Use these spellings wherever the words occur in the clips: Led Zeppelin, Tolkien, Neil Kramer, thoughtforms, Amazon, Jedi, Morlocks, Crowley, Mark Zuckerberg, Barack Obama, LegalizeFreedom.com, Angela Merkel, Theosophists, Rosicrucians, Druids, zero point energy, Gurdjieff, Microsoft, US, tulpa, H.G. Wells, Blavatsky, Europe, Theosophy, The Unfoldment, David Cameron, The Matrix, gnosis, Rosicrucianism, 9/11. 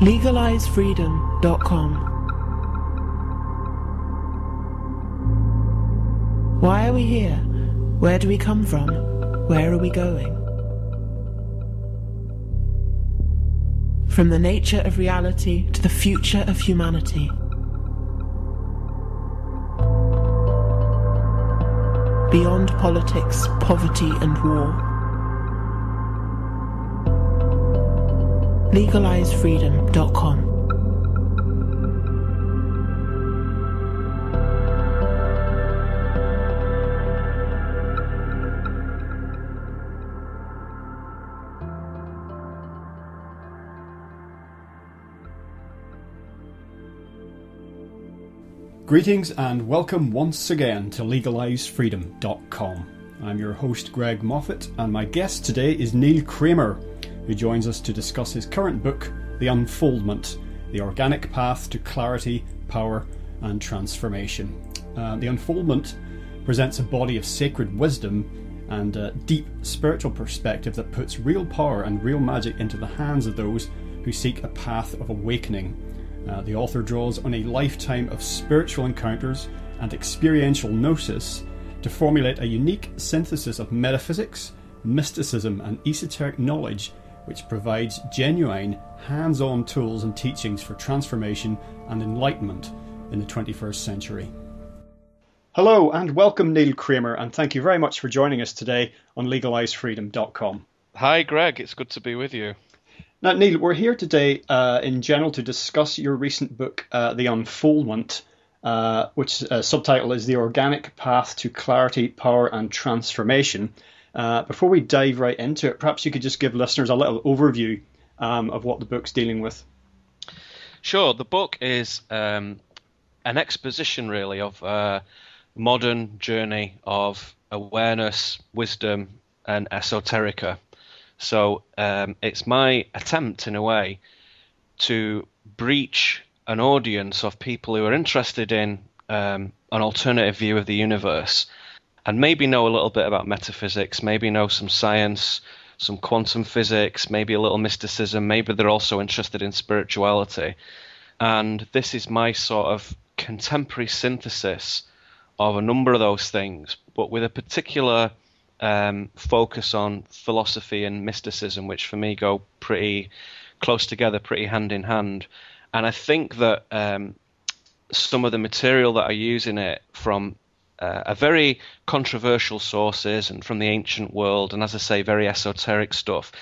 LegalizeFreedom.com. Why are we here? Where do we come from? Where are we going? From the nature of reality to the future of humanity. Beyond politics, poverty and war. LegalizeFreedom.com. Greetings and welcome once again to LegalizeFreedom.com. I'm your host Greg Moffitt, and my guest today is Neil Kramer, who joins us to discuss his current book, The Unfoldment, The Organic Path to Clarity, Power and Transformation. The Unfoldment presents a body of sacred wisdom and a deep spiritual perspective that puts real power and real magic into the hands of those who seek a path of awakening. The author draws on a lifetime of spiritual encounters and experiential gnosis to formulate a unique synthesis of metaphysics, mysticism and esoteric knowledge which provides genuine, hands-on tools and teachings for transformation and enlightenment in the 21st century. Hello and welcome, Neil Kramer, and thank you very much for joining us today on LegalizeFreedom.com. Hi Greg, it's good to be with you. Now Neil, we're here today in general to discuss your recent book, The Unfoldment, which subtitle is The Organic Path to Clarity, Power and Transformation. Before we dive right into it, perhaps you could just give listeners a little overview of what the book's dealing with. Sure. The book is an exposition, really, of a modern journey of awareness, wisdom, and esoterica. So it's my attempt, in a way, to breach an audience of people who are interested in an alternative view of the universe, and maybe know a little bit about metaphysics, maybe know some science, some quantum physics, maybe a little mysticism, maybe they're also interested in spirituality. And this is my sort of contemporary synthesis of a number of those things, but with a particular focus on philosophy and mysticism, which for me go pretty close together, pretty hand in hand. And I think that some of the material that I use in it from are very controversial sources and from the ancient world, and as I say, very esoteric stuff,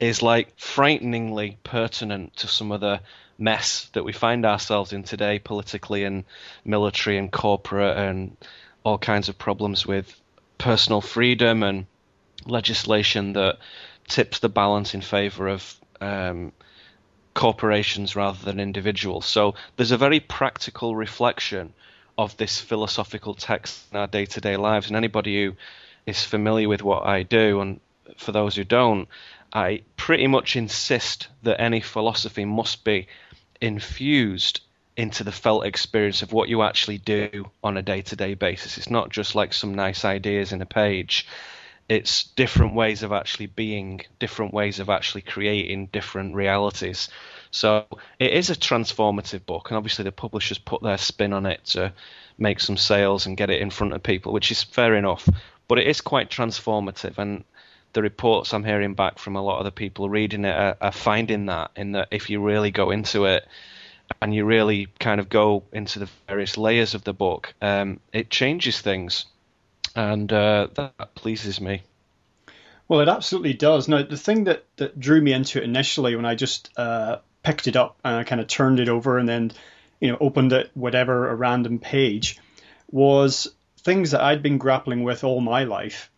is like frighteningly pertinent to some of the mess that we find ourselves in today, politically and military and corporate, and all kinds of problems with personal freedom and legislation that tips the balance in favor of corporations rather than individuals. So there's a very practical reflection of this philosophical text in our day-to-day lives, and anybody who is familiar with what I do, and for those who don't, I pretty much insist that any philosophy must be infused into the felt experience of what you actually do on a day-to-day basis. It's not just like some nice ideas in a page. It's different ways of actually being, different ways of actually creating different realities. So it is a transformative book, and obviously the publishers put their spin on it to make some sales and get it in front of people, which is fair enough. But it is quite transformative, and the reports I'm hearing back from a lot of the people reading it are finding that, in that if you really go into it and you really kind of go into the various layers of the book, it changes things, and that pleases me. Well, it absolutely does. Now, the thing that drew me into it initially, when I just picked it up and I kind of turned it over and then, you know, opened it, whatever, a random page, was things that I'd been grappling with all my life.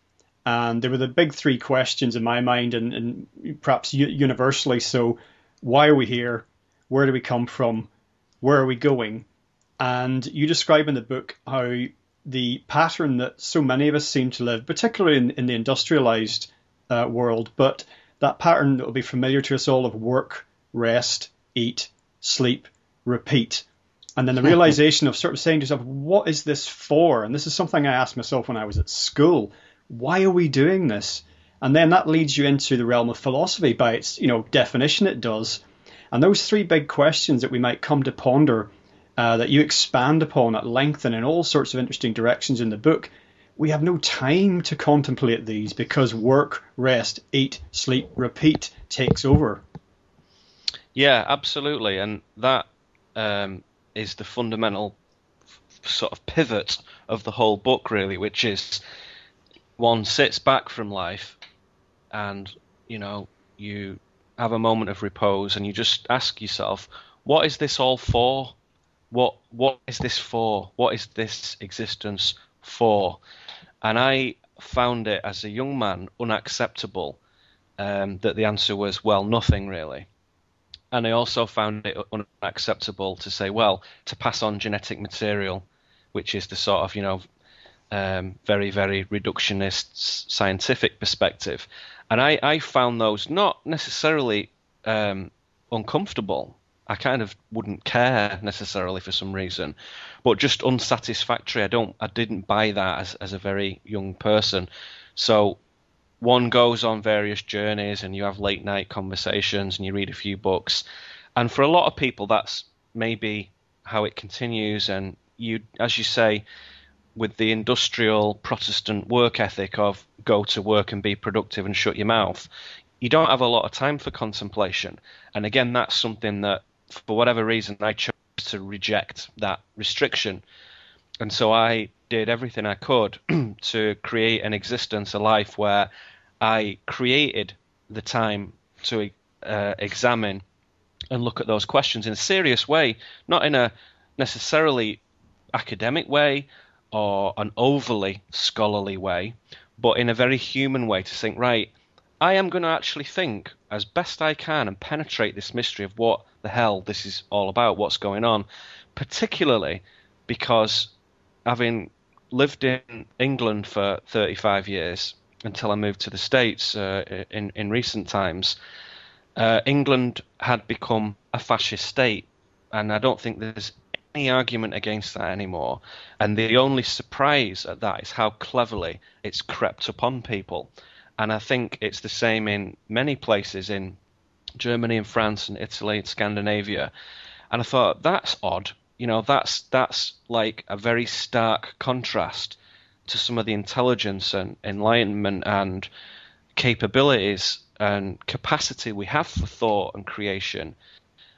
And there were the big three questions in my mind, and perhaps universally so: why are we here? Where do we come from? Where are we going? And you describe in the book how the pattern that so many of us seem to live, particularly in the industrialized world, but that pattern that will be familiar to us all of work, rest, eat, sleep, repeat. And then the realization of sort of saying to yourself, what is this for? And this is something I asked myself when I was at school. Why are we doing this? And then that leads you into the realm of philosophy by its, you know, definition it does. And those three big questions that we might come to ponder, that you expand upon at length and in all sorts of interesting directions in the book, we have no time to contemplate these because work, rest, eat, sleep, repeat takes over. Yeah, absolutely. And that is the fundamental sort of pivot of the whole book, really, which is one sits back from life and, you know, you have a moment of repose and you just ask yourself, what is this all for? What is this for? What is this existence for? And I found it as a young man unacceptable that the answer was, well, nothing really. And I also found it unacceptable to say, well, to pass on genetic material, which is the sort of, you know, very, very reductionist scientific perspective. And I found those not necessarily uncomfortable. I kind of wouldn't care necessarily for some reason, but just unsatisfactory. I didn't buy that as a very young person. So one goes on various journeys and you have late night conversations and you read a few books. And for a lot of people, that's maybe how it continues. And you, as you say, with the industrial Protestant work ethic of go to work and be productive and shut your mouth, you don't have a lot of time for contemplation. And again, that's something that for whatever reason, I chose to reject that restriction. And so I did everything I could to create an existence, a life where I created the time to examine and look at those questions in a serious way, not in a necessarily academic way or an overly scholarly way, but in a very human way to think, right, I am going to actually think as best I can and penetrate this mystery of what the hell this is all about, what's going on, particularly because having lived in England for 35 years until I moved to the States in recent times, England had become a fascist state, and I don't think there's any argument against that anymore. And the only surprise at that is how cleverly it's crept upon people. And I think it's the same in many places in Germany and France and Italy and Scandinavia. And I thought, that's odd. You know, that's like a very stark contrast to some of the intelligence and enlightenment and capabilities and capacity we have for thought and creation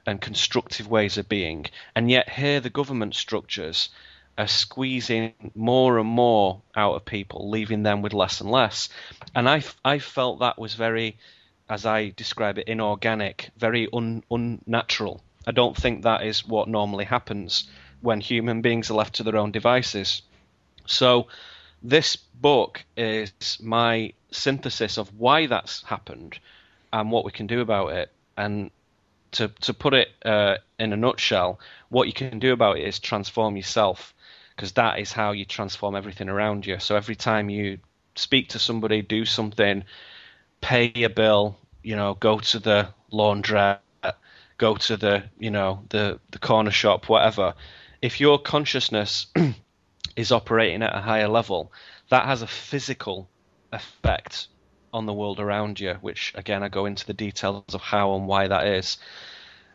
and constructive ways of being. And yet here the government structures are squeezing more and more out of people, leaving them with less and less. And I felt that was very, as I describe it, inorganic, very unnatural. I don't think that is what normally happens when human beings are left to their own devices. So this book is my synthesis of why that's happened and what we can do about it. And to put it in a nutshell, what you can do about it is transform yourself, because that is how you transform everything around you. So every time you speak to somebody, do something, pay a bill, you know, go to the laundrette, go to the, you know, the corner shop, whatever. If your consciousness is operating at a higher level, that has a physical effect on the world around you, which again, I go into the details of how and why that is.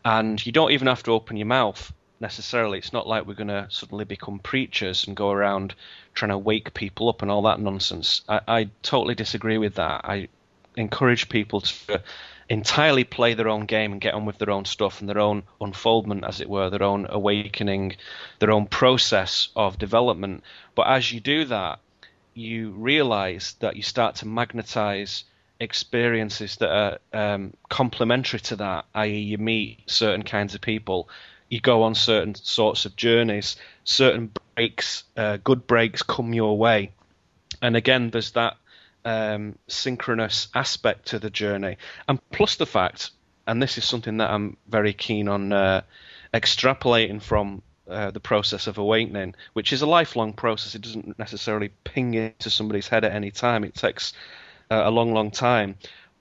And you don't even have to open your mouth necessarily. It's not like we're going to suddenly become preachers and go around trying to wake people up and all that nonsense. I totally disagree with that. I encourage people to entirely play their own game and get on with their own stuff and their own unfoldment, as it were, their own awakening, their own process of development. But as you do that, you realize that you start to magnetize experiences that are complementary to that, i.e. you meet certain kinds of people, you go on certain sorts of journeys, certain breaks, good breaks come your way. And again, there's that synchronous aspect to the journey. And plus the fact, and this is something that I'm very keen on extrapolating from the process of awakening, which is a lifelong process. It doesn't necessarily ping into somebody's head at any time. It takes a long, long time.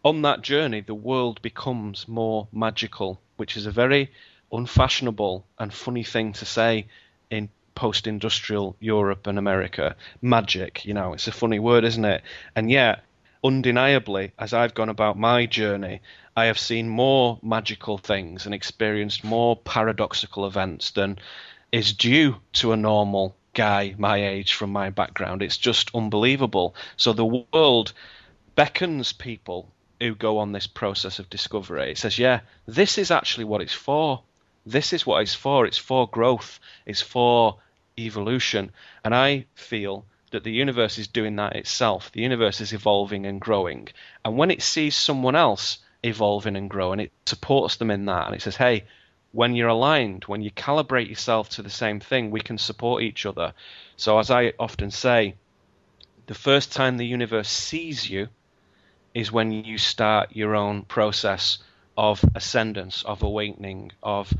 On that journey, the world becomes more magical, which is a very unfashionable and funny thing to say in post-industrial Europe and America. Magic, you know, it's a funny word, isn't it? And yet undeniably, as I've gone about my journey, I have seen more magical things and experienced more paradoxical events than is due to a normal guy my age from my background. It's just unbelievable. So the world beckons people who go on this process of discovery. It says, yeah, this is actually what it's for. This is what it's for. It's for growth. It's for evolution. And I feel that the universe is doing that itself. The universe is evolving and growing. And when it sees someone else evolving and growing, it supports them in that. And it says, hey, when you're aligned, when you calibrate yourself to the same thing, we can support each other. So as I often say, the first time the universe sees you is when you start your own process of ascendance, of awakening, of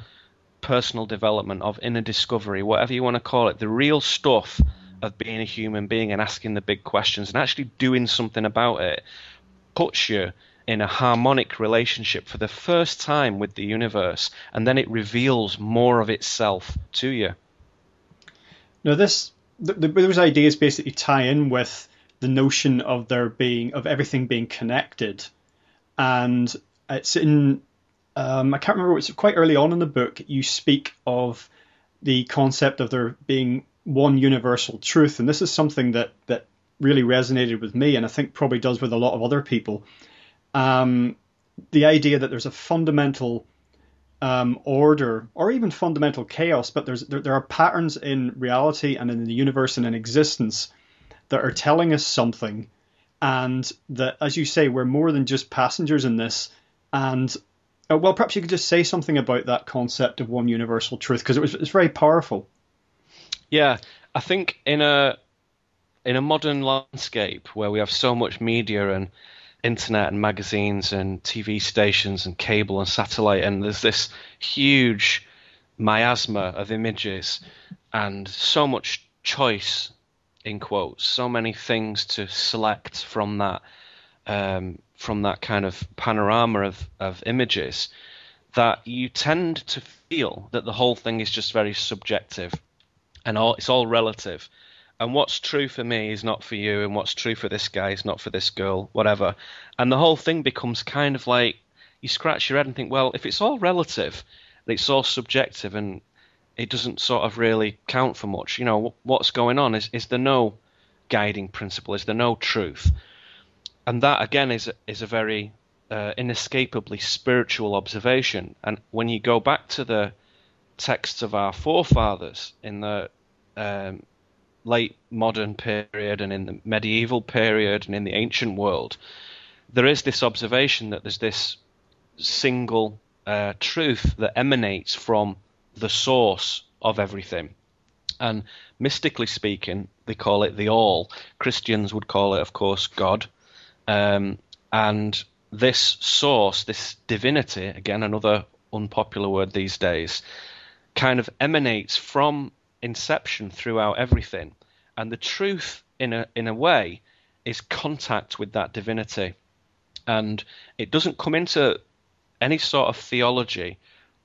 personal development, of inner discovery, whatever you want to call it, the real stuff of being a human being and asking the big questions and actually doing something about it puts you in a harmonic relationship for the first time with the universe, and then it reveals more of itself to you. Now, those ideas basically tie in with the notion of everything being connected, and it's in I can't remember, it's quite early on in the book, you speak of the concept of there being one universal truth, and this is something that really resonated with me, and I think probably does with a lot of other people. The idea that there's a fundamental order, or even fundamental chaos, but there are patterns in reality and in the universe and in existence that are telling us something, and that, as you say, we're more than just passengers in this. And well, perhaps you could just say something about that concept of one universal truth, because it's very powerful. Yeah, I think in a modern landscape where we have so much media and internet and magazines and TV stations and cable and satellite, and there's this huge miasma of images and so much choice, in quotes, so many things to select from that kind of panorama of images, that you tend to feel that the whole thing is just very subjective and it's all relative. And what's true for me is not for you, and what's true for this guy is not for this girl, whatever. And the whole thing becomes kind of like, you scratch your head and think, well, if it's all relative, it's all subjective, and it doesn't sort of really count for much. You know, what's going on? Is there no guiding principle? Is there no truth? And that, again, is a very inescapably spiritual observation. And when you go back to the texts of our forefathers in the late modern period and in the medieval period and in the ancient world, there is this observation that there's this single truth that emanates from the source of everything. And mystically speaking, they call it the all. Christians would call it, of course, God. And this source, this divinity, again, another unpopular word these days, kind of emanates from inception throughout everything. And the truth, in a way, is contact with that divinity. And it doesn't come into any sort of theology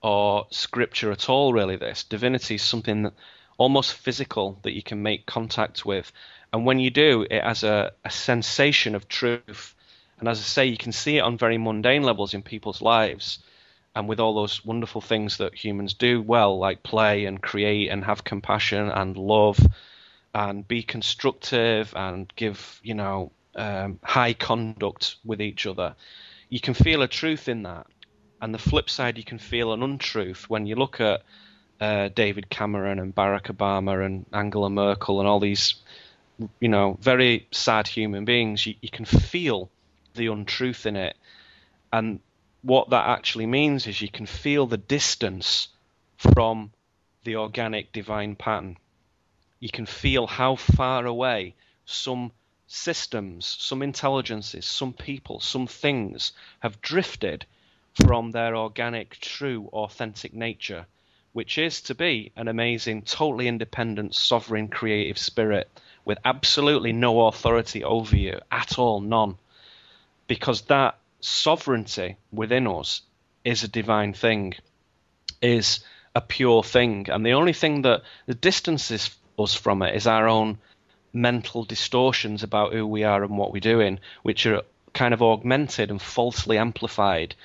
or scripture at all, really. This divinity is something that, almost physical, that you can make contact with. And when you do, it has a sensation of truth. And as I say, you can see it on very mundane levels in people's lives, and with all those wonderful things that humans do well, like play and create and have compassion and love and be constructive and give, you know, high conduct with each other. You can feel a truth in that. And the flip side, you can feel an untruth when you look at David Cameron and Barack Obama and Angela Merkel and all these, you know, very sad human beings. You can feel the untruth in it. And what that actually means is you can feel the distance from the organic divine pattern. You can feel how far away some systems, some intelligences, some people, some things have drifted from their organic, true, authentic nature, which is to be an amazing, totally independent, sovereign, creative spirit with absolutely no authority over you at all, none. Because that sovereignty within us is a divine thing, is a pure thing, and the only thing that distances us from it is our own mental distortions about who we are and what we're doing, which are kind of augmented and falsely amplified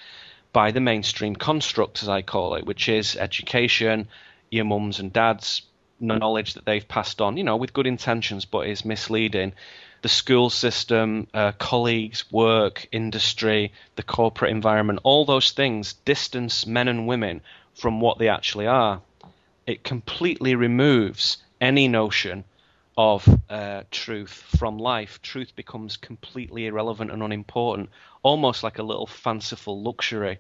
by the mainstream construct, as I call it, which is education, your mums and dads, knowledge that they've passed on, you know, with good intentions, but is misleading. The school system, colleagues, work, industry, the corporate environment, all those things distance men and women from what they actually are. It completely removes any notion of truth from life. Truth becomes completely irrelevant and unimportant, almost like a little fanciful luxury.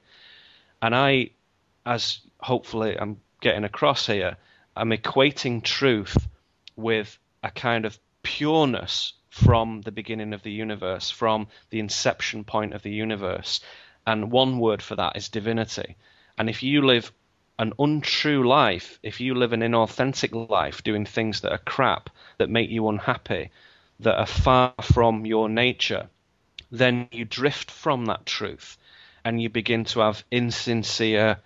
And I, as hopefully I'm getting across here, I'm equating truth with a kind of pureness from the beginning of the universe, from the inception point of the universe. And one word for that is divinity. And if you live an untrue life, if you live an inauthentic life, doing things that are crap, that make you unhappy, that are far from your nature, then you drift from that truth and you begin to have insincere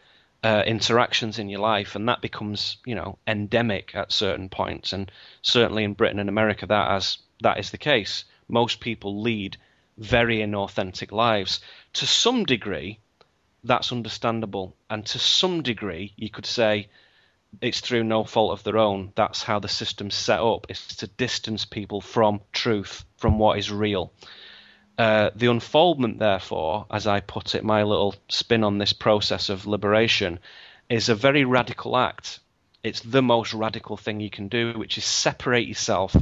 interactions in your life, and that becomes, you know, endemic at certain points. And certainly in Britain and America, that is the case. Most people lead very inauthentic lives. To some degree, that's understandable, and to some degree, you could say it's through no fault of their own. That's how the system's set up. It's to distance people from truth, from what is real. The unfoldment, therefore, as I put it, my little spin on this process of liberation, is a very radical act. It's the most radical thing you can do, which is separate yourself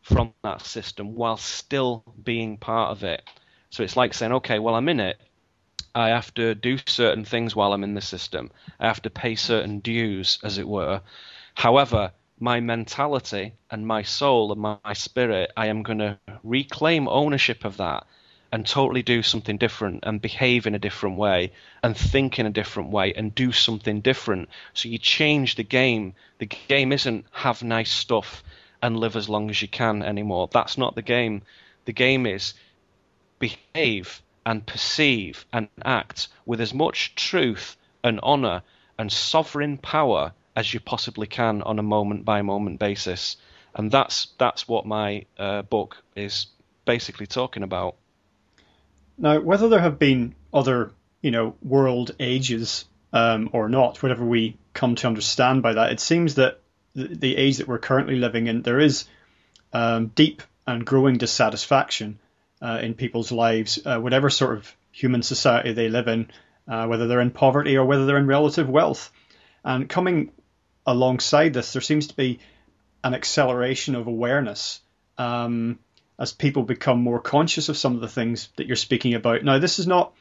from that system while still being part of it. So it's like saying, okay, well, I'm in it. I have to do certain things while I'm in the system. I have to pay certain dues, as it were. However, my mentality and my soul and my spirit, I am going to reclaim ownership of that and totally do something different and behave in a different way and think in a different way and do something different. So you change the game. The game isn't have nice stuff and live as long as you can anymore. That's not the game. The game is behave and perceive and act with as much truth and honor and sovereign power as you possibly can on a moment-by-moment basis. And that's what my book is basically talking about. Now, whether there have been other, you know, world ages or not, whatever we come to understand by that, it seems that the age that we're currently living in, there is deep and growing dissatisfaction in people's lives, whatever sort of human society they live in, whether they're in poverty or whether they're in relative wealth. And coming alongside this, there seems to be an acceleration of awareness as people become more conscious of some of the things that you're speaking about. Now, this is not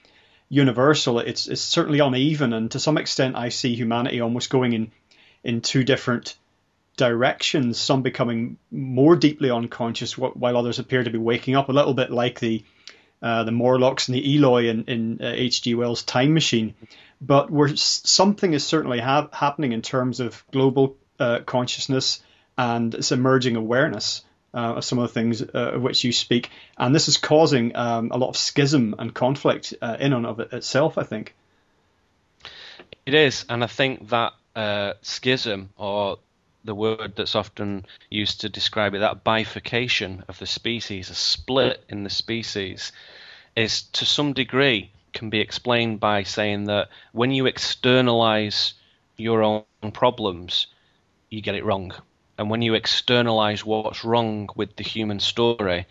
universal. It's certainly uneven. And to some extent, I see humanity almost going in two different directions, some becoming more deeply unconscious while others appear to be waking up a little bit, like the Morlocks and the Eloy in H.G. Wells' Time Machine. But something is certainly happening in terms of global consciousness and its emerging awareness of some of the things of which you speak. And this is causing a lot of schism and conflict in and of itself, I think. It is. And I think that schism, or the word that's often used to describe it, that bifurcation of the species, a split in the species, is to some degree can be explained by saying that when you externalize your own problems, you get it wrong. And when you externalize what's wrong with the human story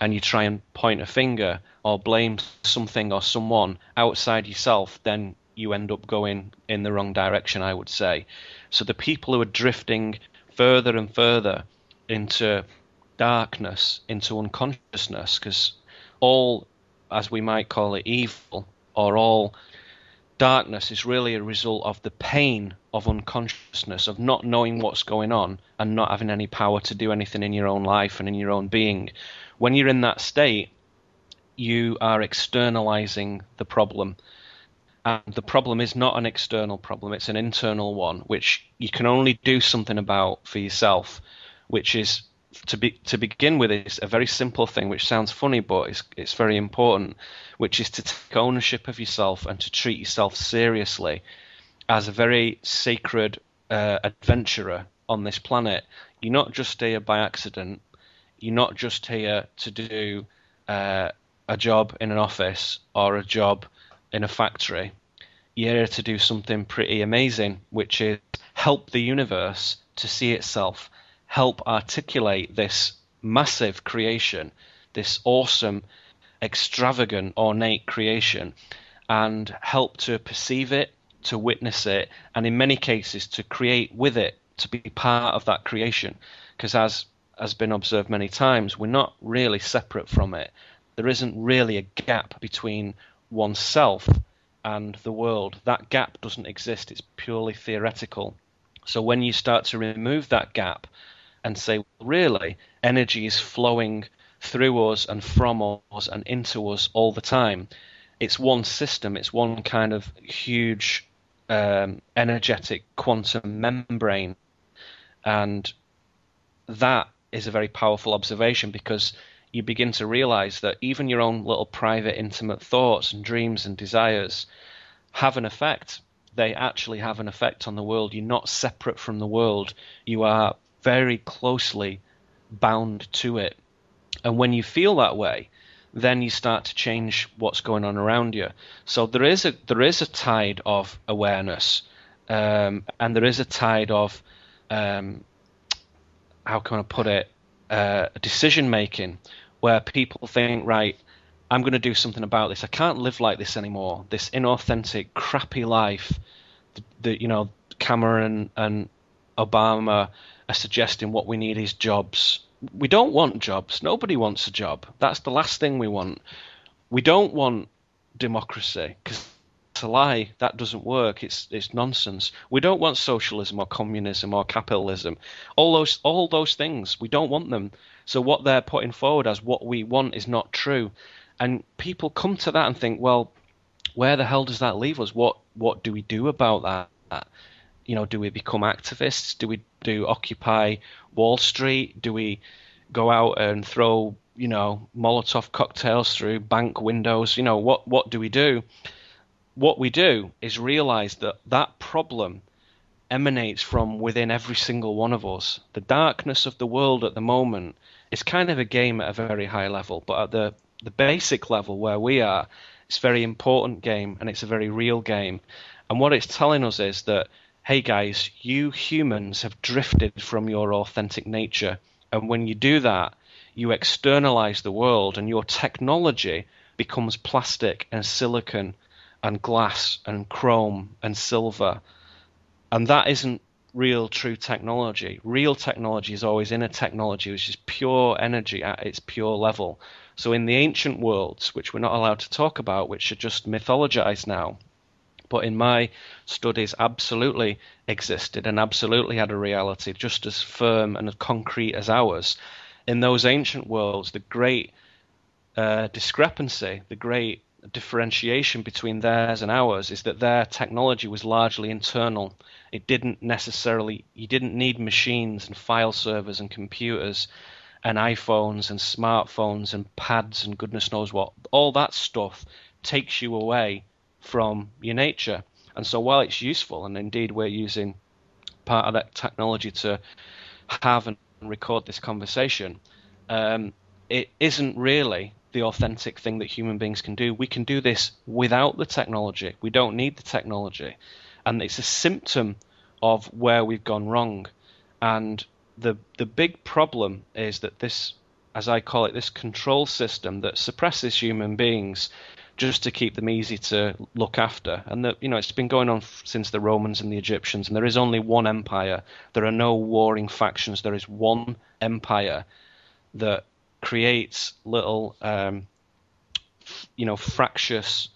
and you try and point a finger or blame something or someone outside yourself, then you end up going in the wrong direction, I would say. So the people who are drifting further and further into darkness, into unconsciousness, because all, as we might call it, evil, or all darkness is really a result of the pain of unconsciousness, of not knowing what's going on and not having any power to do anything in your own life and in your own being. When you're in that state, you are externalizing the problem. And the problem is not an external problem, it's an internal one, which you can only do something about for yourself, which is, to begin with, is a very simple thing, which sounds funny, but it's very important, which is to take ownership of yourself and to treat yourself seriously as a very sacred adventurer on this planet. You're not just here by accident. You're not just here to do a job in an office or a job in a factory. You're here to do something pretty amazing, which is help the universe to see itself, help articulate this massive creation, this awesome, extravagant, ornate creation, and help to perceive it, to witness it, and in many cases to create with it, to be part of that creation. Because as has been observed many times, we're not really separate from it. There isn't really a gap between oneself and the world. That gap doesn't exist. It's purely theoretical. So when you start to remove that gap and say, well, really, energy is flowing through us and from us and into us all the time. It's one system. It's one kind of huge energetic quantum membrane. And that is a very powerful observation, because you begin to realize that even your own little private intimate thoughts and dreams and desires have an effect. They actually have an effect on the world. You're not separate from the world. You are very closely bound to it. And when you feel that way, then you start to change what's going on around you. So there is a tide of awareness, and there is a tide of how can I put it, decision making, where people think, right, I'm going to do something about this. I can't live like this anymore. This inauthentic, crappy life that Cameron and Obama are suggesting what we need is jobs. We don't want jobs. Nobody wants a job. That's the last thing we want. We don't want democracy, because it's a lie. That doesn't work. It's nonsense. We don't want socialism or communism or capitalism. All those things, we don't want them. So what they're putting forward as what we want is not true. And people come to that and think, well, where the hell does that leave us? What do we do about that? Do we become activists? Do we do Occupy Wall Street? Do we go out and throw, Molotov cocktails through bank windows? What do we do? What we do is realize that that problem emanates from within every single one of us. The darkness of the world at the moment is kind of a game at a very high level, but at the basic level where we are, it's a very important game, and it's a very real game. And what it's telling us is that, hey guys, you humans have drifted from your authentic nature. And when you do that, you externalize the world, and your technology becomes plastic and silicon and glass and chrome and silver. And that isn't real, true technology. Real technology is always inner technology, which is pure energy at its pure level. So in the ancient worlds, which we're not allowed to talk about, which are just mythologized now, but in my studies absolutely existed and absolutely had a reality just as firm and as concrete as ours. In those ancient worlds, the great discrepancy, the great differentiation between theirs and ours is that their technology was largely internal. It didn't necessarily, you didn't need machines and file servers and computers and iPhones and smartphones and pads and goodness knows what. All that stuff takes you away from your nature. And so while it's useful, and indeed we're using part of that technology to have and record this conversation, it isn't really the authentic thing that human beings can do. We can do this without the technology. We don't need the technology. And it's a symptom of where we've gone wrong. And the big problem is that this, as I call it, this control system that suppresses human beings just to keep them easy to look after. And that, it's been going on since the Romans and the Egyptians, and there is only one empire. There are no warring factions. There is one empire that creates little, fractious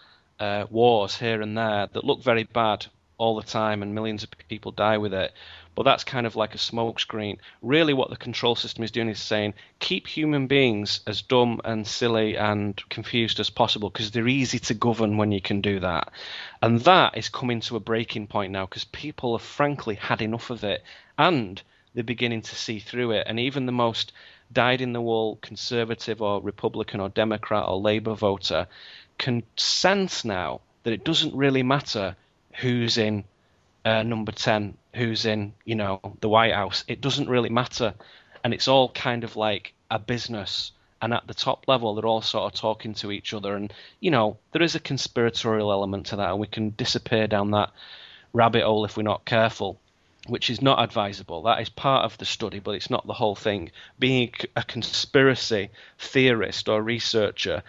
wars here and there that look very bad all the time, and millions of people die with it. But that's kind of like a smokescreen. Really what the control system is doing is saying, keep human beings as dumb and silly and confused as possible, because they're easy to govern when you can do that. And that is coming to a breaking point now, because people have frankly had enough of it, and they're beginning to see through it. And even the most dyed-in-the-wool conservative or Republican or Democrat or Labour voter can sense now that it doesn't really matter who's in number 10, who's in the White House. It doesn't really matter, and it's all kind of like a business, and at the top level they're all sort of talking to each other, and you know, there is a conspiratorial element to that, and we can disappear down that rabbit hole if we're not careful, which is not advisable. That is part of the study, but it's not the whole thing. Being a conspiracy theorist or researcher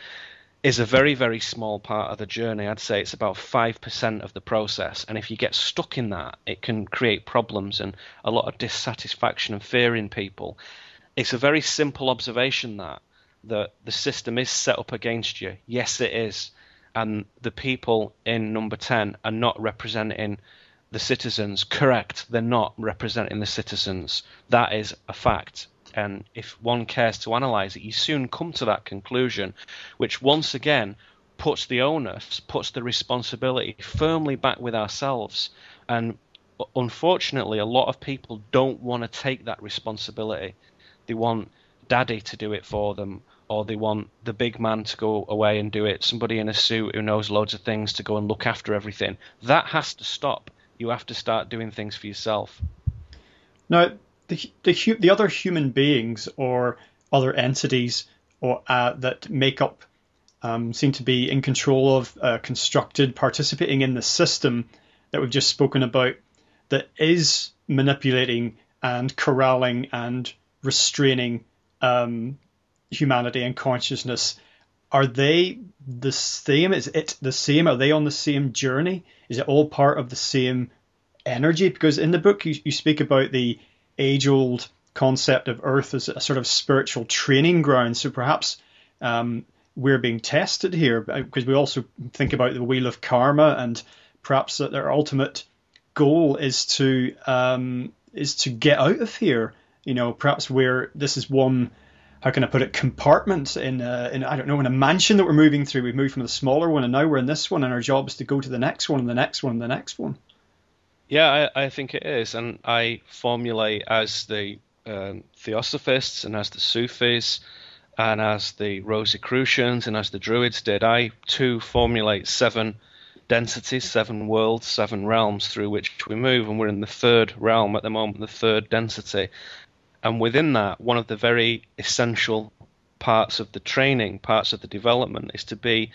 is a very, very small part of the journey. I'd say it's about 5% of the process. And if you get stuck in that, it can create problems and a lot of dissatisfaction and fear in people. It's a very simple observation that the system is set up against you. Yes, it is. And the people in number 10 are not representing the citizens. Correct. They're not representing the citizens. That is a fact. And if one cares to analyse it, you soon come to that conclusion, which once again puts the onus, puts the responsibility firmly back with ourselves. And unfortunately, a lot of people don't want to take that responsibility. They want daddy to do it for them, or they want the big man to go away and do it, somebody in a suit who knows loads of things to go and look after everything. That has to stop. You have to start doing things for yourself. Now, the other human beings or other entities or that make up, seem to be in control of, constructed, participating in the system that we've just spoken about, that is manipulating and corralling and restraining humanity and consciousness. Are they the same? Is it the same? Are they on the same journey? Is it all part of the same energy? Because in the book you speak about the age-old concept of Earth as a sort of spiritual training ground. So perhaps we're being tested here, because we also think about the wheel of karma, and perhaps that their ultimate goal is to get out of here. You know, perhaps this is one, how can I put it, compartment in a mansion that we're moving through. We've moved from the smaller one and now we're in this one, and our job is to go to the next one and the next one and the next one. Yeah, I think it is. And I formulate, as the Theosophists and as the Sufis and as the Rosicrucians and as the Druids did, I too formulate 7 densities, 7 worlds, 7 realms through which we move. And we're in the 3rd realm at the moment, the 3rd density. And within that, one of the very essential parts of the training, parts of the development, is to be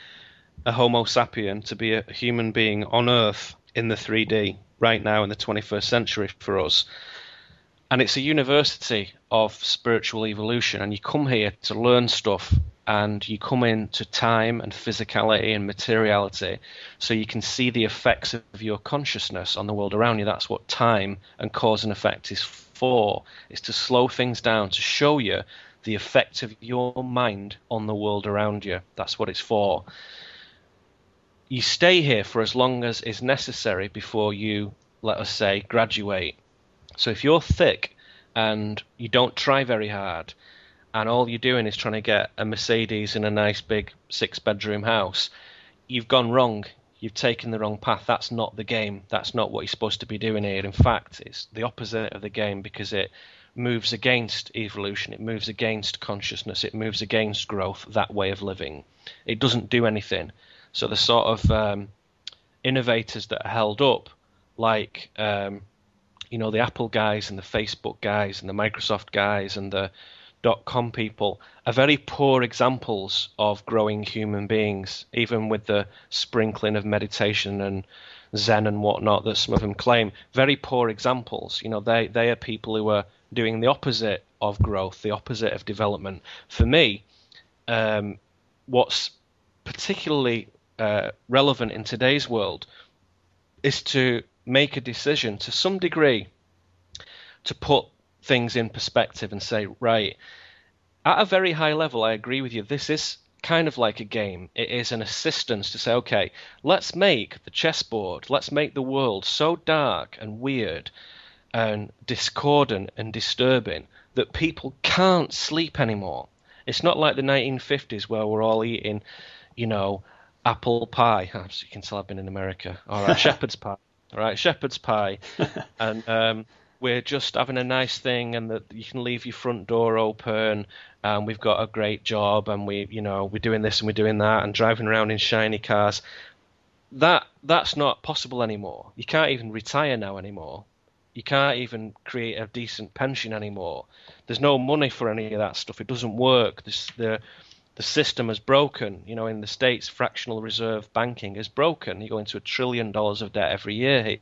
a Homo sapien, to be a human being on Earth in the 3D right now in the 21st century for us. And it's a university of spiritual evolution. And you come here to learn stuff, and you come into time and physicality and materiality, so you can see the effects of your consciousness on the world around you. That's what time and cause and effect is for. It's to slow things down, to show you the effect of your mind on the world around you. That's what it's for. You stay here for as long as is necessary before you, let us say, graduate. So if you're thick and you don't try very hard, and all you're doing is trying to get a Mercedes in a nice big 6-bedroom house, you've gone wrong. You've taken the wrong path. That's not the game. That's not what you're supposed to be doing here. In fact, it's the opposite of the game, because it moves against evolution. It moves against consciousness. It moves against growth, that way of living. It doesn't do anything. So the sort of innovators that are held up, like the Apple guys and the Facebook guys and the Microsoft guys and the .com people, are very poor examples of growing human beings, even with the sprinkling of meditation and Zen and whatnot that some of them claim. Very poor examples. You know, they are people who are doing the opposite of growth, the opposite of development. For me, what's particularly relevant in today's world is to make a decision, to some degree, to put things in perspective and say, right, at a very high level, I agree with you, this is kind of like a game. It is an assistance to say, okay, let's make the chessboard, let's make the world so dark and weird and discordant and disturbing that people can't sleep anymore. It's not like the 1950s where we're all eating, you know, apple pie. As you can tell, I've been in America. All right, shepherd's pie. All right, shepherd's pie. And we're just having a nice thing, and that you can leave your front door open, and we've got a great job, and we're doing this and we're doing that, and driving around in shiny cars. That's not possible anymore. You can't even retire now anymore. You can't even create a decent pension anymore. There's no money for any of that stuff. It doesn't work. The system is broken. You know, in the States, fractional reserve banking is broken. You go into $1 trillion of debt every year here.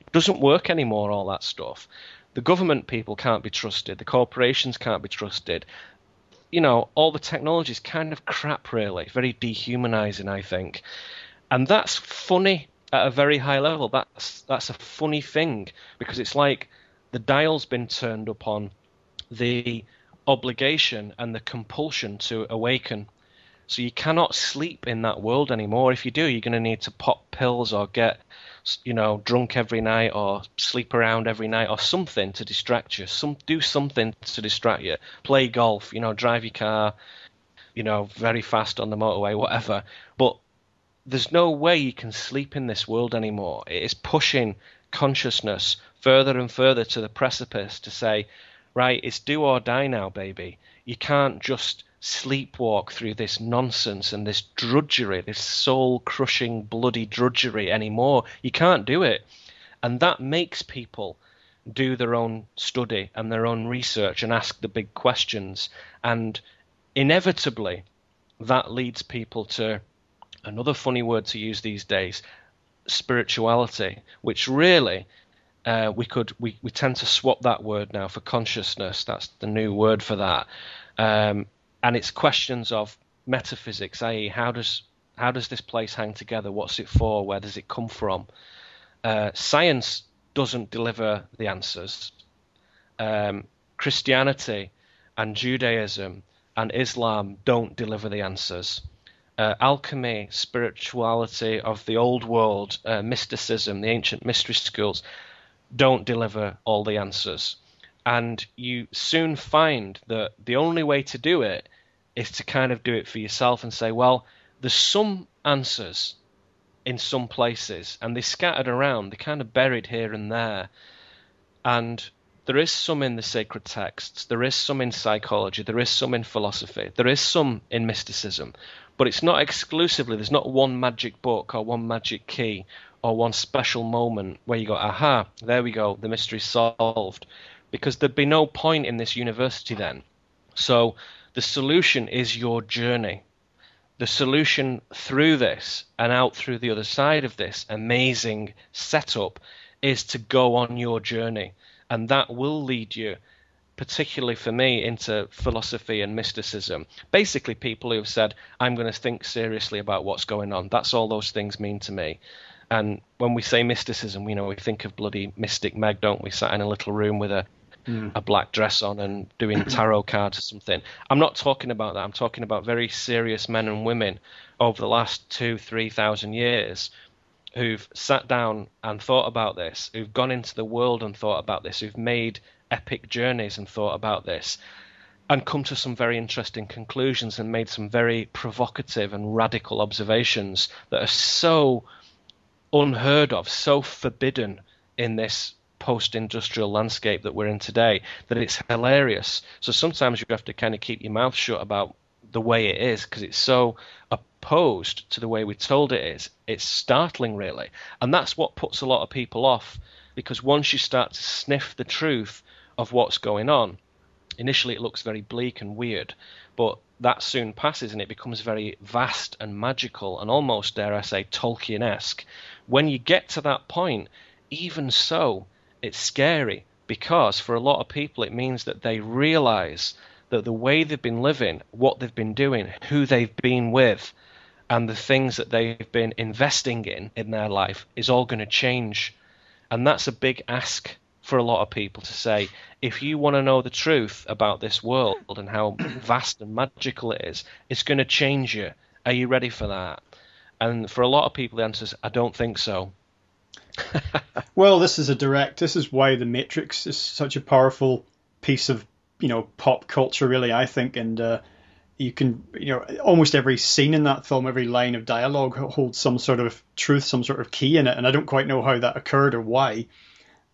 It doesn't work anymore, all that stuff. The government people can't be trusted. The corporations can't be trusted. You know, all the technology is kind of crap, really. Very dehumanizing, I think. And that's funny at a very high level. That's a funny thing, because it's like the dial's been turned upon the obligation and the compulsion to awaken. So you cannot sleep in that world anymore. If you do, you're going to need to pop pills or get, you know, drunk every night or sleep around every night or something to distract you. Do something to distract you. Play golf, you know, drive your car, you know, very fast on the motorway, whatever. But there's no way you can sleep in this world anymore. It is pushing consciousness further and further to the precipice to say, right, it's do or die now, baby. You can't just sleepwalk through this nonsense and this drudgery, this soul-crushing, bloody drudgery anymore. You can't do it. And that makes people do their own study and their own research and ask the big questions. And inevitably, that leads people to another funny word to use these days, spirituality, which really we tend to swap that word now for consciousness. That's the new word for that. And it's questions of metaphysics, i.e. how does this place hang together? What's it for? Where does it come from? Science doesn't deliver the answers. Christianity and Judaism and Islam don't deliver the answers. Alchemy, spirituality of the old world, mysticism, the ancient mystery schools, don't deliver all the answers. And you soon find that the only way to do it is to kind of do it for yourself and say, well, there's some answers in some places, and they're scattered around, they're kind of buried here and there. And there is some in the sacred texts, there is some in psychology, there is some in philosophy, there is some in mysticism. But it's not exclusively, there's not one magic book or one magic key or one special moment where you go, aha, there we go, the mystery's solved. Because there'd be no point in this university then. So the solution is your journey. The solution through this and out through the other side of this amazing setup is to go on your journey. And that will lead you, particularly for me, into philosophy and mysticism. Basically, people who have said, I'm going to think seriously about what's going on. That's all those things mean to me. And when we say mysticism, you know, we think of bloody Mystic Meg, don't we? Sat in a little room with a black dress on and doing tarot cards or something. I'm not talking about that. I'm talking about very serious men and women over the last 2,000-3,000 years who've sat down and thought about this, who've gone into the world and thought about this, who've made epic journeys and thought about this and come to some very interesting conclusions and made some very provocative and radical observations that are so unheard of, so forbidden in this post-industrial landscape that we're in today, that it's hilarious. So sometimes you have to kind of keep your mouth shut about the way it is, because it's so opposed to the way we're told it is. It's startling, really. And that's what puts a lot of people off, because once you start to sniff the truth of what's going on, initially it looks very bleak and weird, but that soon passes and it becomes very vast and magical and almost, dare I say, Tolkien-esque. When you get to that point, even so, it's scary, because for a lot of people it means that they realize that the way they've been living, what they've been doing, who they've been with, and the things that they've been investing in their life is all going to change. And that's a big ask for a lot of people to say, if you want to know the truth about this world and how vast and magical it is, it's going to change you. Are you ready for that? And for a lot of people, the answer is, I don't think so. Well, this is why the Matrix is such a powerful piece of, you know, pop culture, really, I think. And you can, you know, almost every scene in that film, every line of dialogue holds some sort of truth, some sort of key in it. And I don't quite know how that occurred or why.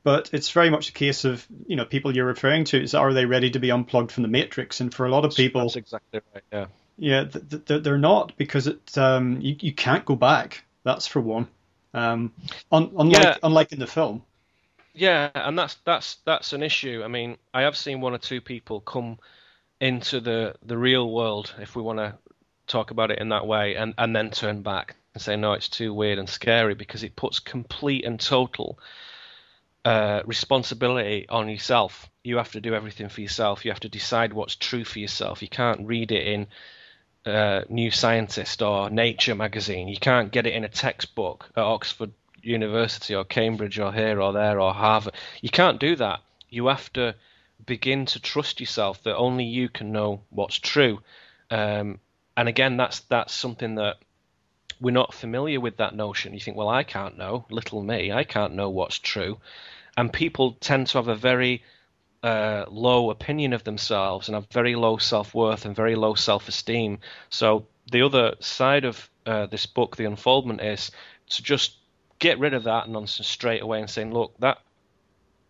But it's very much a case of, you know, people you're referring to, is are they ready to be unplugged from the Matrix? And for a lot of people, that's exactly right. Yeah, yeah, they're not, because it you can't go back. That's for one. Unlike in the film. Yeah, and that's an issue. I mean, I have seen one or two people come into the real world, if we want to talk about it in that way, and then turn back and say, no, it's too weird and scary, because it puts complete and total responsibility on yourself. You have to do everything for yourself. You have to decide what's true for yourself. You can't read it in New Scientist or Nature magazine. You can't get it in a textbook at Oxford University or Cambridge or here or there or Harvard. You can't do that. You have to begin to trust yourself that only you can know what's true. And again, that's something that we're not familiar with, that notion. You think, well, I can't know, little me, I can't know what's true. And people tend to have a very low opinion of themselves and have very low self-worth and very low self-esteem. So the other side of this book, The Unfoldment, is to just get rid of that nonsense straight away and saying, look,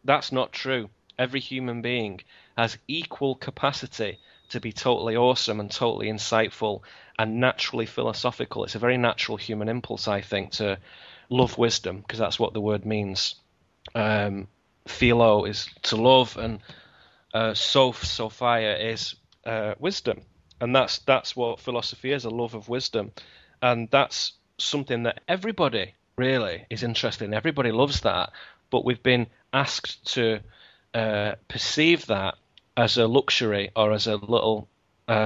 that's not true. Every human being has equal capacity to be totally awesome and totally insightful and naturally philosophical. It's a very natural human impulse, I think, to love wisdom, because that's what the word means. Philo is to love, and Sophia is wisdom. And that's what philosophy is, a love of wisdom. And that's something that everybody really is interested in. Everybody loves that. But we've been asked to perceive that as a luxury or as a little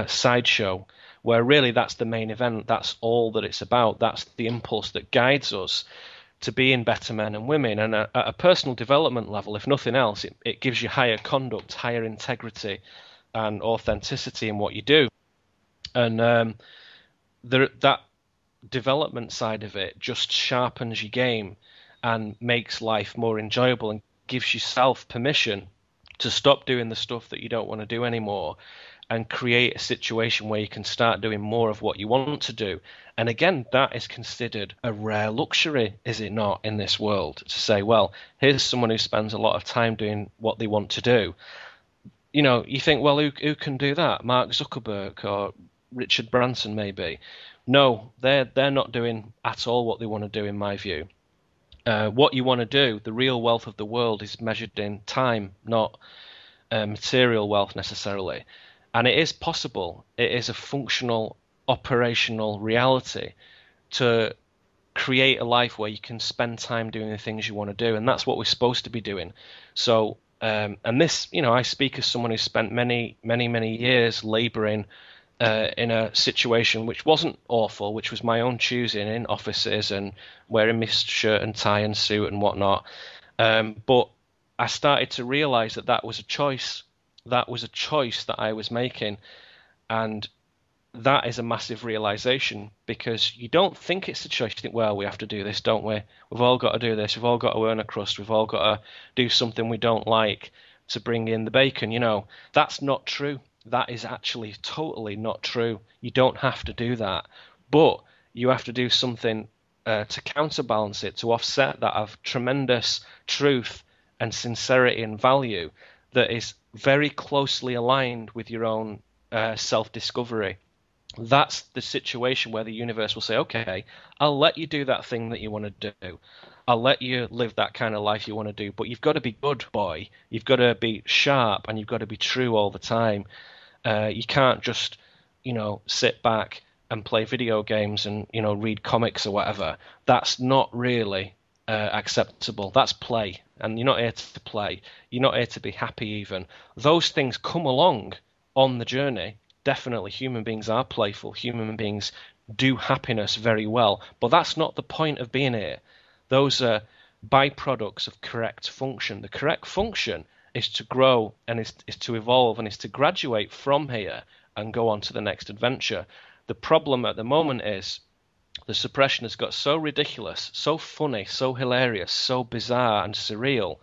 sideshow, where really that's the main event. That's all that it's about. That's the impulse that guides us to being better men and women. And at a personal development level, if nothing else, it gives you higher conduct, higher integrity and authenticity in what you do. And that development side of it just sharpens your game and makes life more enjoyable and gives yourself permission to stop doing the stuff that you don't want to do anymore and create a situation where you can start doing more of what you want to do. And again, that is considered a rare luxury, is it not, in this world, to say, well, here's someone who spends a lot of time doing what they want to do. You know, you think, well, who can do that? Mark Zuckerberg or Richard Branson, maybe. No, they're not doing at all what they want to do, in my view. What you want to do, the real wealth of the world, is measured in time, not material wealth necessarily. And it is possible, it is a functional, operational reality to create a life where you can spend time doing the things you want to do. And that's what we're supposed to be doing. So, and this, you know, I speak as someone who spent many, many, many years laboring in a situation which wasn't awful, which was my own choosing, in offices and wearing my shirt and tie and suit and whatnot. But I started to realize that was a choice. That was a choice that I was making, and that is a massive realization, because you don't think it's a choice. You think, well, we have to do this, don't we? We've all got to do this. We've all got to earn a crust. We've all got to do something we don't like to bring in the bacon. You know, that's not true. That is actually totally not true. You don't have to do that, but you have to do something to counterbalance it, to offset that, of tremendous truth and sincerity and value that is very closely aligned with your own self-discovery. That's the situation where the universe will say, okay, I'll let you do that thing that you want to do. I'll let you live that kind of life you want to do, but you've got to be good, boy. You've got to be sharp, and you've got to be true all the time. You can't just, you know, sit back and play video games and, you know, read comics or whatever. That's not really acceptable. That's play, and you're not here to play. You're not here to be happy even. Those things come along on the journey. Definitely, human beings are playful. Human beings do happiness very well, but that's not the point of being here. Those are byproducts of correct function. The correct function is to grow, and is to evolve, and is to graduate from here and go on to the next adventure. The problem at the moment is the suppression has got so ridiculous, so funny, so hilarious, so bizarre and surreal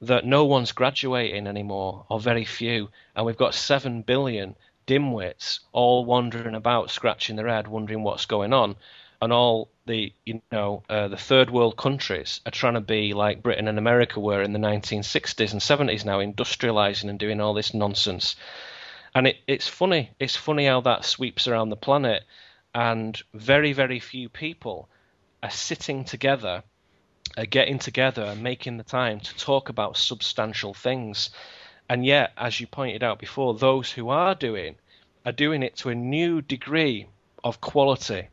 that no one's graduating anymore, or very few. And we've got 7 billion dimwits all wandering about, scratching their head, wondering what's going on. And all the, you know, the third world countries are trying to be like Britain and America were in the 1960s and 70s now, industrializing and doing all this nonsense. And it's funny. It's funny how that sweeps around the planet. And very, very few people are sitting together getting together and making the time to talk about substantial things. And yet, as you pointed out before, those who are doing it to a new degree of quality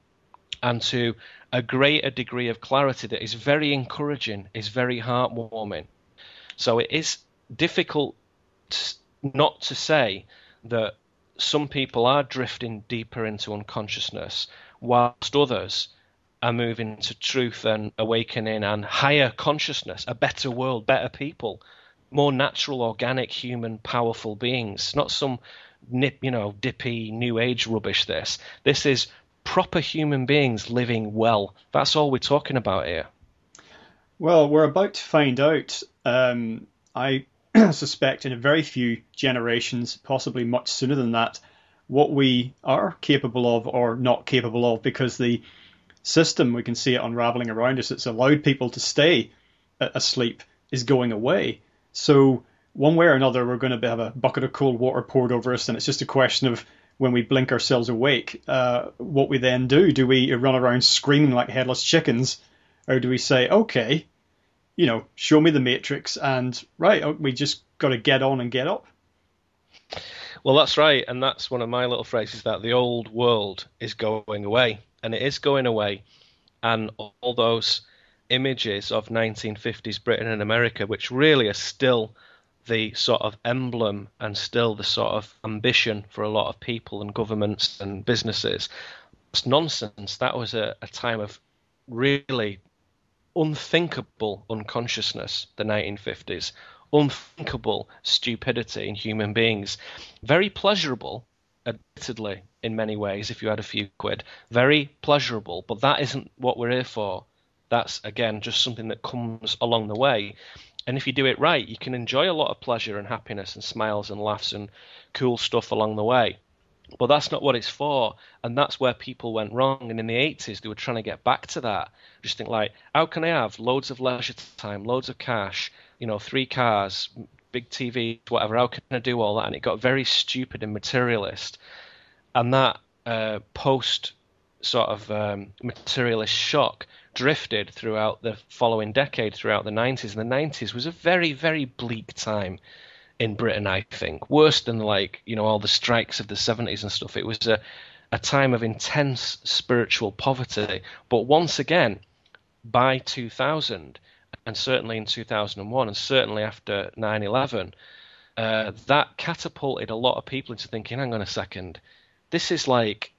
and to a greater degree of clarity that is very encouraging, is very heartwarming. So it is difficult not to say that some people are drifting deeper into unconsciousness, whilst others are moving to truth and awakening and higher consciousness, a better world, better people, more natural, organic, human, powerful beings. Not some dippy new age rubbish. This is proper human beings living well. That's all we're talking about here. Well, we're about to find out, I suspect, in a very few generations, possibly much sooner than that, what we are capable of or not capable of, because the system, we can see it unraveling around us, it's allowed people to stay asleep, is going away. So one way or another, we're going to have a bucket of cold water poured over us, and it's just a question of, when we blink ourselves awake, what we then do. Do we run around screaming like headless chickens, or do we say, okay, show me the matrix, and right, we just got to get on and get up? Well, that's right. And that's one of my little phrases, that the old world is going away, and it is going away. And all those images of 1950s Britain and America, which really are still the sort of emblem and still the sort of ambition for a lot of people and governments and businesses, it's nonsense. That was a time of really unthinkable unconsciousness, the 1950s, unthinkable stupidity in human beings. Very pleasurable, admittedly, in many ways, if you had a few quid. Very pleasurable, but that isn't what we're here for. That's, again, just something that comes along the way. And if you do it right, you can enjoy a lot of pleasure and happiness and smiles and laughs and cool stuff along the way. But that's not what it's for. And that's where people went wrong. And in the 80s, they were trying to get back to that. Just think like, how can I have loads of leisure time, loads of cash, 3 cars, big TV, whatever. How can I do all that? And it got very stupid and materialist. And that materialist shock drifted throughout the following decade, throughout the 90s. And the 90s was a very, very bleak time in Britain, I think. Worse than all the strikes of the 70s and stuff. It was a time of intense spiritual poverty. But once again, by 2000, and certainly in 2001, and certainly after 9/11, that catapulted a lot of people into thinking, hang on a second, this is like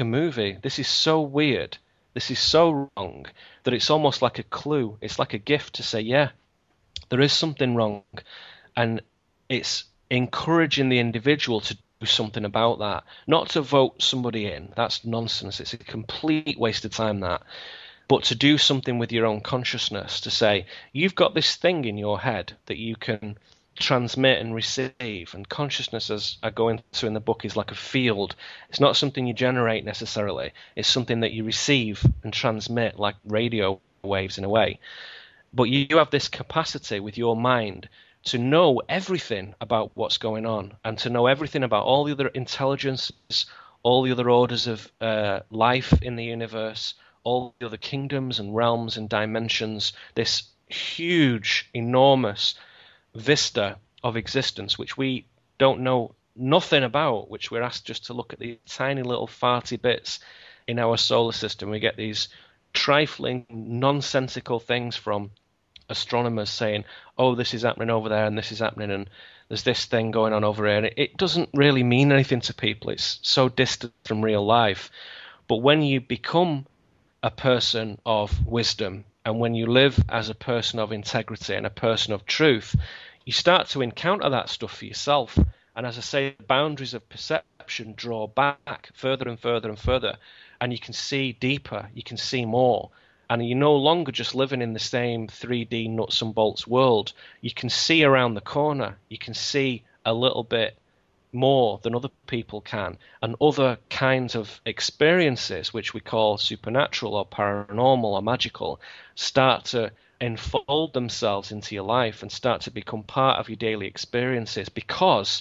a movie. This is so weird. This is so wrong that it's almost like a clue. It's like a gift to say, yeah, there is something wrong. And it's encouraging the individual to do something about that, not to vote somebody in. That's nonsense. It's a complete waste of time, that. But to do something with your own consciousness, to say, you've got this thing in your head that you can transmit and receive, and consciousness, as I go into in the book, is like a field. It's not something you generate necessarily. It's something that you receive and transmit, like radio waves in a way. But you have this capacity with your mind to know everything about what's going on, and to know everything about all the other intelligences, all the other orders of life in the universe, all the other kingdoms and realms and dimensions, this huge, enormous vista of existence, which we don't know nothing about, which we're asked just to look at the tiny little farty bits in our solar system. We get these trifling, nonsensical things from astronomers saying, oh, this is happening over there, and this is happening, and there's this thing going on over here. And it doesn't really mean anything to people. It's so distant from real life. But when you become a person of wisdom, and when you live as a person of integrity and a person of truth, you start to encounter that stuff for yourself. And as I say, the boundaries of perception draw back further and further and further, and you can see deeper, you can see more. And you're no longer just living in the same 3D nuts and bolts world. You can see around the corner. You can see a little bit more than other people can, and other kinds of experiences, which we call supernatural or paranormal or magical, start to enfold themselves into your life and start to become part of your daily experiences, because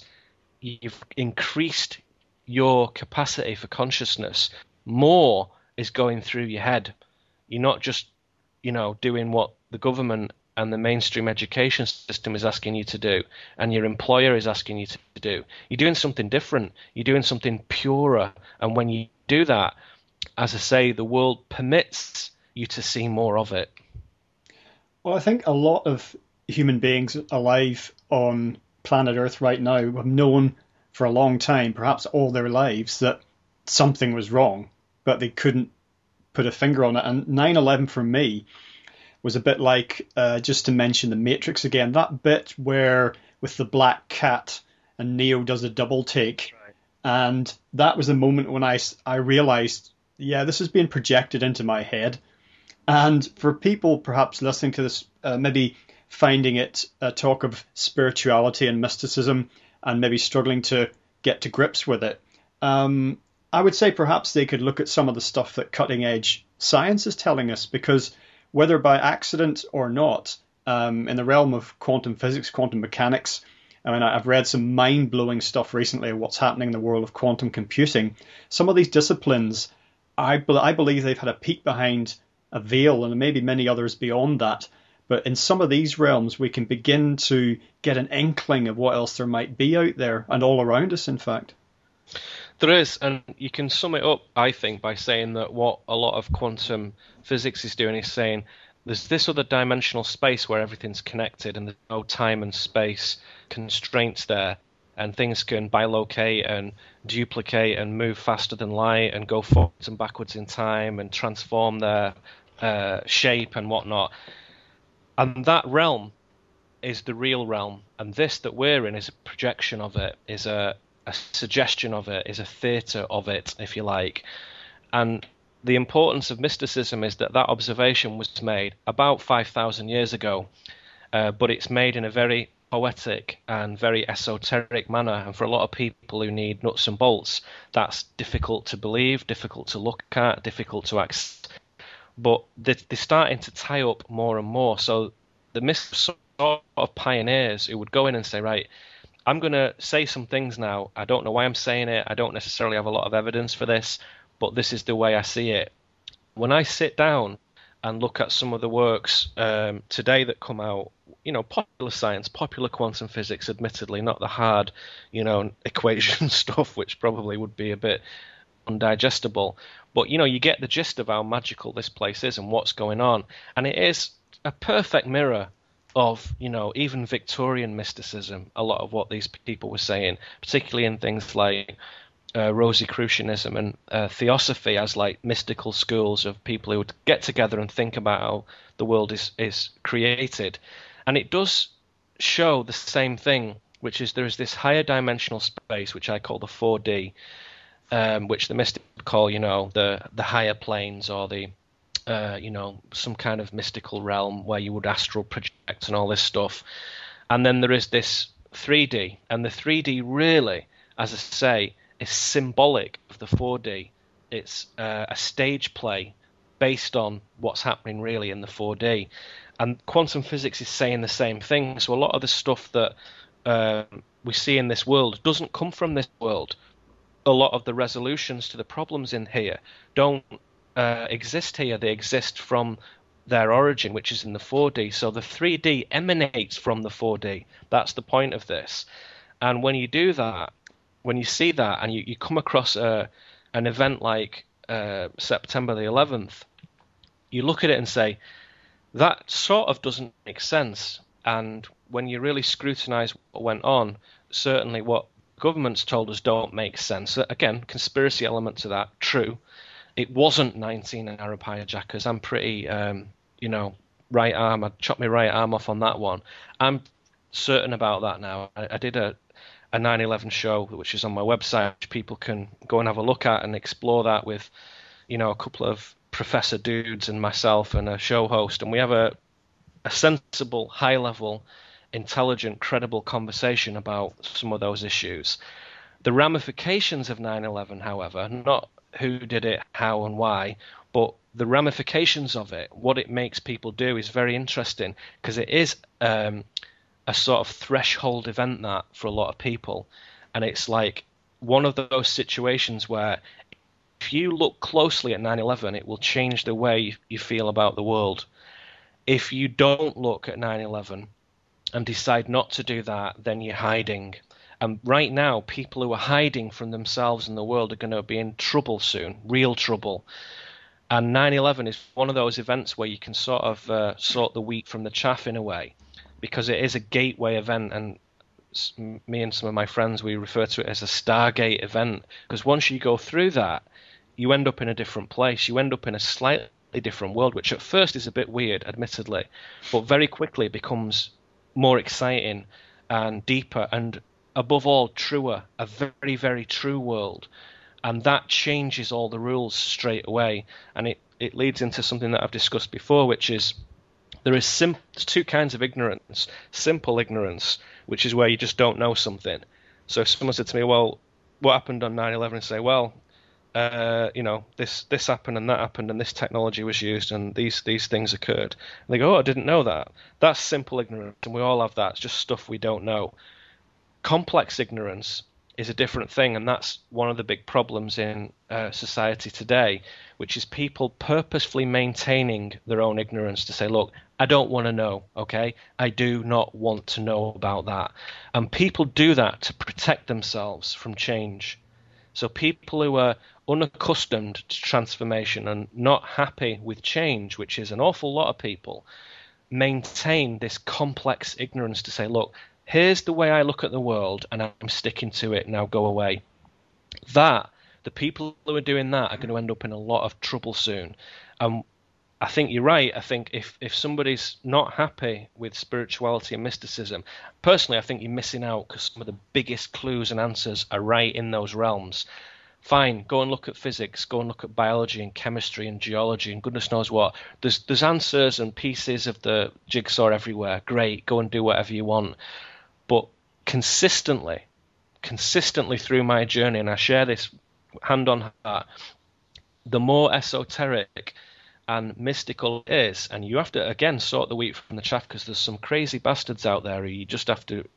you've increased your capacity for consciousness. More is going through your head. You're not just you know, doing what the government and the mainstream education system is asking you to do, and your employer is asking you to do. You're doing something different. You're doing something purer. And when you do that, as I say, the world permits you to see more of it. Well, I think a lot of human beings alive on planet Earth right now have known for a long time, perhaps all their lives, that something was wrong, but they couldn't put a finger on it. And 9/11 for me was a bit like, just to mention The Matrix again, that bit where with the black cat and Neo does a double take. Right. And that was the moment when I realized, yeah, this is being projected into my head. And for people perhaps listening to this, maybe finding it a talk of spirituality and mysticism and maybe struggling to get to grips with it, I would say perhaps they could look at some of the stuff that cutting edge science is telling us, because whether by accident or not, in the realm of quantum physics, quantum mechanics, I mean, I've read some mind-blowing stuff recently of what's happening in the world of quantum computing. Some of these disciplines, I believe they've had a peek behind a veil, and maybe many others beyond that. But in some of these realms, we can begin to get an inkling of what else there might be out there and all around us, in fact. There is, and you can sum it up, I think, by saying that what a lot of quantum physics is doing is saying there's this other dimensional space where everything's connected and there's no time and space constraints there, and things can bilocate and duplicate and move faster than light and go forwards and backwards in time and transform their shape and whatnot. And that realm is the real realm, and this that we're in is a projection of it, is a suggestion of it, is a theatre of it, if you like. And the importance of mysticism is that that observation was made about 5,000 years ago, but it's made in a very poetic and very esoteric manner, and for a lot of people who need nuts and bolts, that's difficult to believe, difficult to look at, difficult to access. But they're starting to tie up more and more. So the sort of pioneers who would go in and say, right, I'm going to say some things now. I don't know why I'm saying it. I don't necessarily have a lot of evidence for this, but this is the way I see it. When I sit down and look at some of the works today that come out, you know, popular science, popular quantum physics, admittedly, not the hard, you know, equation stuff, which probably would be a bit undigestible. But, you know, you get the gist of how magical this place is and what's going on. And it is a perfect mirror of, you know, even Victorian mysticism, a lot of what these people were saying, particularly in things like Rosicrucianism and Theosophy as like mystical schools of people who would get together and think about how the world is created. And it does show the same thing, which is there is this higher dimensional space, which I call the 4D, which the mystics call, you know, the higher planes or the, you know, some kind of mystical realm where you would astral project and all this stuff. And then there is this 3D, and the 3D really, as I say, is symbolic of the 4D. It's a stage play based on what's happening really in the 4D. And quantum physics is saying the same thing. So a lot of the stuff that we see in this world doesn't come from this world. A lot of the resolutions to the problems in here don't exist here. They exist from their origin, which is in the 4D. So the 3D emanates from the 4D. That's the point of this. And when you do that, when you see that and you come across an event like September the 11th, you look at it and say, that sort of doesn't make sense. And when you really scrutinize what went on, certainly what governments told us don't make sense. Again, conspiracy element to that, true. It wasn't 19 Arab hijackers. I'm pretty, you know, right arm. I chopped my right arm off on that one. I'm certain about that now. I did a 9/11 show, which is on my website, which people can go and have a look at and explore that with, you know, a couple of professor dudes and myself and a show host. And we have a sensible, high-level, intelligent, credible conversation about some of those issues. The ramifications of 9/11, however, not who did it, how and why, but the ramifications of it, what it makes people do is very interesting, because it is a sort of threshold event that for a lot of people. And it's like one of those situations where If you look closely at 9/11, it will change the way you feel about the world. If you don't look at 9/11 and decide not to do that, then you're hiding. And right now, people who are hiding from themselves and the world are going to be in trouble soon, real trouble. And 9/11 is one of those events where you can sort of sort the wheat from the chaff in a way, because it is a gateway event. And me and some of my friends, we refer to it as a Stargate event, because once you go through that, you end up in a different place. You end up in a slightly different world, which at first is a bit weird, admittedly, but very quickly it becomes more exciting and deeper and, above all, truer, a very, very true world. And that changes all the rules straight away. And it leads into something that I've discussed before, which is there is two kinds of ignorance. Simple ignorance, which is where you just don't know something. So if someone said to me, well, what happened on 9/11? I say, well, this happened and that happened and this technology was used and these things occurred. And they go, oh, I didn't know that. That's simple ignorance, and we all have that. It's just stuff we don't know. Complex ignorance is a different thing, and that's one of the big problems in society today, which is people purposefully maintaining their own ignorance to say, look, I don't want to know, okay? I do not want to know about that. And people do that to protect themselves from change. So people who are unaccustomed to transformation and not happy with change, which is an awful lot of people, maintain this complex ignorance to say, look, here's the way I look at the world, and I'm sticking to it. Now go away. The people who are doing that are going to end up in a lot of trouble soon. I think you're right. I think if somebody's not happy with spirituality and mysticism, personally, I think you're missing out, because some of the biggest clues and answers are right in those realms. Fine, go and look at physics, go and look at biology and chemistry and geology and goodness knows what. There's answers and pieces of the jigsaw everywhere. Great, go and do whatever you want. But consistently through my journey, and I share this hand on heart, the more esoteric and mystical it is, and you have to, again, sort the wheat from the chaff, because there's some crazy bastards out there who you just have to,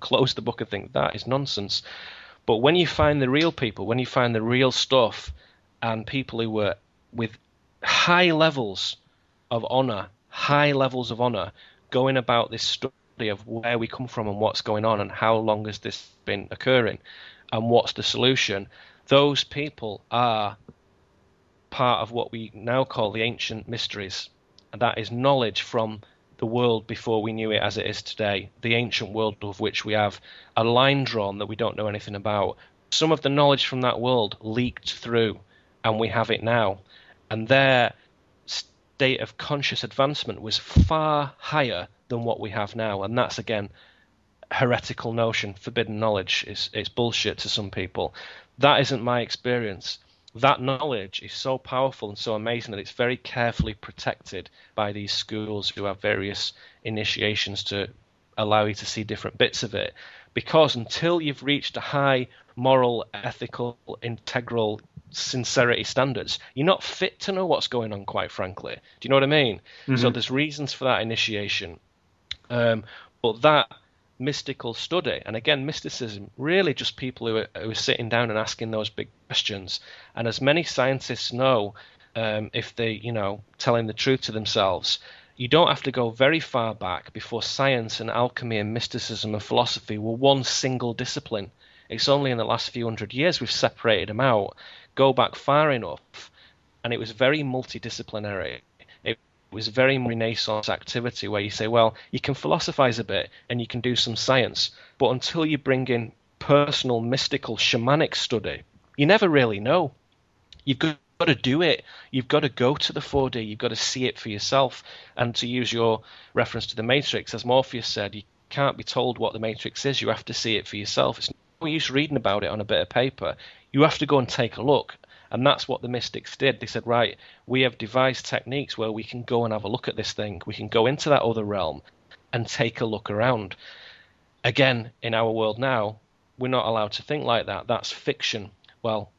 close the book and think that is nonsense. But when you find the real people, when you find the real stuff, and people who were with high levels of honor, going about this stuff, of where we come from and what's going on and how long has this been occurring and what's the solution, those people are part of what we now call the ancient mysteries, and that is knowledge from the world before we knew it as it is today, the ancient world of which we have a line drawn that we don't know anything about. Some of the knowledge from that world leaked through, and we have it now, and their state of conscious advancement was far higher than what we have now. And that's, again, heretical notion, forbidden knowledge. It's bullshit to some people. That isn't my experience. That knowledge is so powerful and so amazing that it's very carefully protected by these schools who have various initiations to allow you to see different bits of it. Because until you've reached a high moral, ethical, integral sincerity standards, you're not fit to know what's going on, quite frankly. Do you know what I mean? Mm-hmm. So there's reasons for that initiation. But that mystical study, and again, mysticism, really just people who are sitting down and asking those big questions. And as many scientists know, if they, telling the truth to themselves, you don't have to go very far back before science and alchemy and mysticism and philosophy were one single discipline. It's only in the last few hundred years we've separated them out. Go back far enough, and it was very multidisciplinary. It was very Renaissance activity where you say, well, you can philosophize a bit and you can do some science, but until you bring in personal, mystical, shamanic study, you never really know. You've got to do it. You've got to go to the 4D. You've got to see it for yourself. And to use your reference to the Matrix, as Morpheus said, you can't be told what the Matrix is. You have to see it for yourself. It's no use reading about it on a bit of paper. You have to go and take a look. And that's what the mystics did. They said, right, we have devised techniques where we can go and have a look at this thing. We can go into that other realm and take a look around. Again, in our world now, we're not allowed to think like that. That's fiction. Well,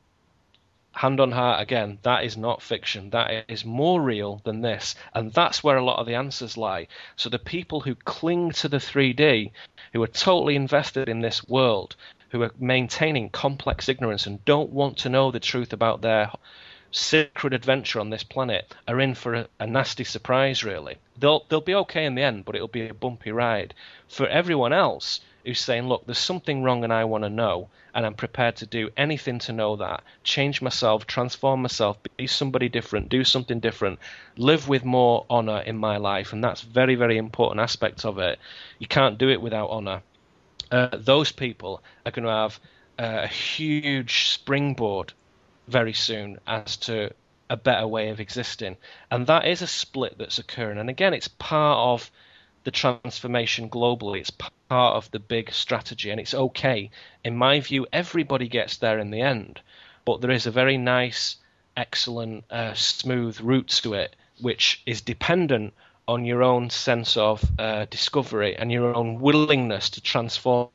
hand on heart, again, that is not fiction. That is more real than this. And that's where a lot of the answers lie. So the people who cling to the 3D, who are totally invested in this world, who are maintaining complex ignorance and don't want to know the truth about their sacred adventure on this planet are in for a nasty surprise, really. They'll be okay in the end, but it'll be a bumpy ride. For everyone else who's saying, look, there's something wrong and I want to know, and I'm prepared to do anything to know that, change myself, transform myself, be somebody different, do something different, live with more honor in my life, and that's very, very important aspect of it. You can't do it without honor. Those people are going to have a huge springboard very soon as to a better way of existing, and that is a split that's occurring. And again, it's part of the transformation globally, it's part of the big strategy, and it's okay. In my view, everybody gets there in the end, but there is a very nice, excellent, smooth route to it, which is dependent on your own sense of discovery and your own willingness to transform,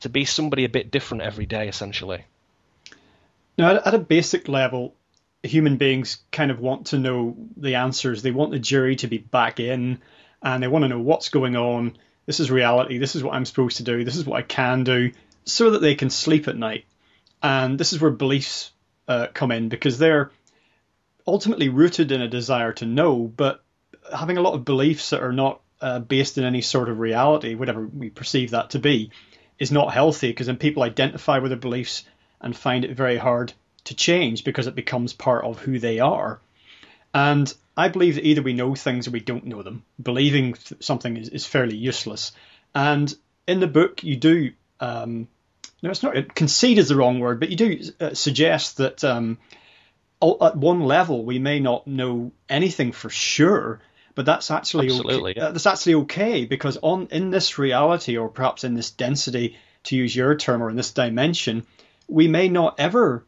to be somebody a bit different every day, essentially. Now, at a basic level, human beings kind of want to know the answers. They want the jury to be back in, and they want to know what's going on. This is reality. This is what I'm supposed to do. This is what I can do, so that they can sleep at night. And this is where beliefs come in, because they're ultimately rooted in a desire to know, but having a lot of beliefs that are not based in any sort of reality, whatever we perceive that to be, is not healthy, because then people identify with their beliefs and find it very hard to change, because it becomes part of who they are. And I believe that either we know things or we don't know them. Believing something is fairly useless. And in the book, you do, no, it's not, concede is the wrong word, but you do suggest that at one level, we may not know anything for sure, but that's actually okay. Yeah. That's actually okay, because in this reality, or perhaps in this density, to use your term, or in this dimension, we may not ever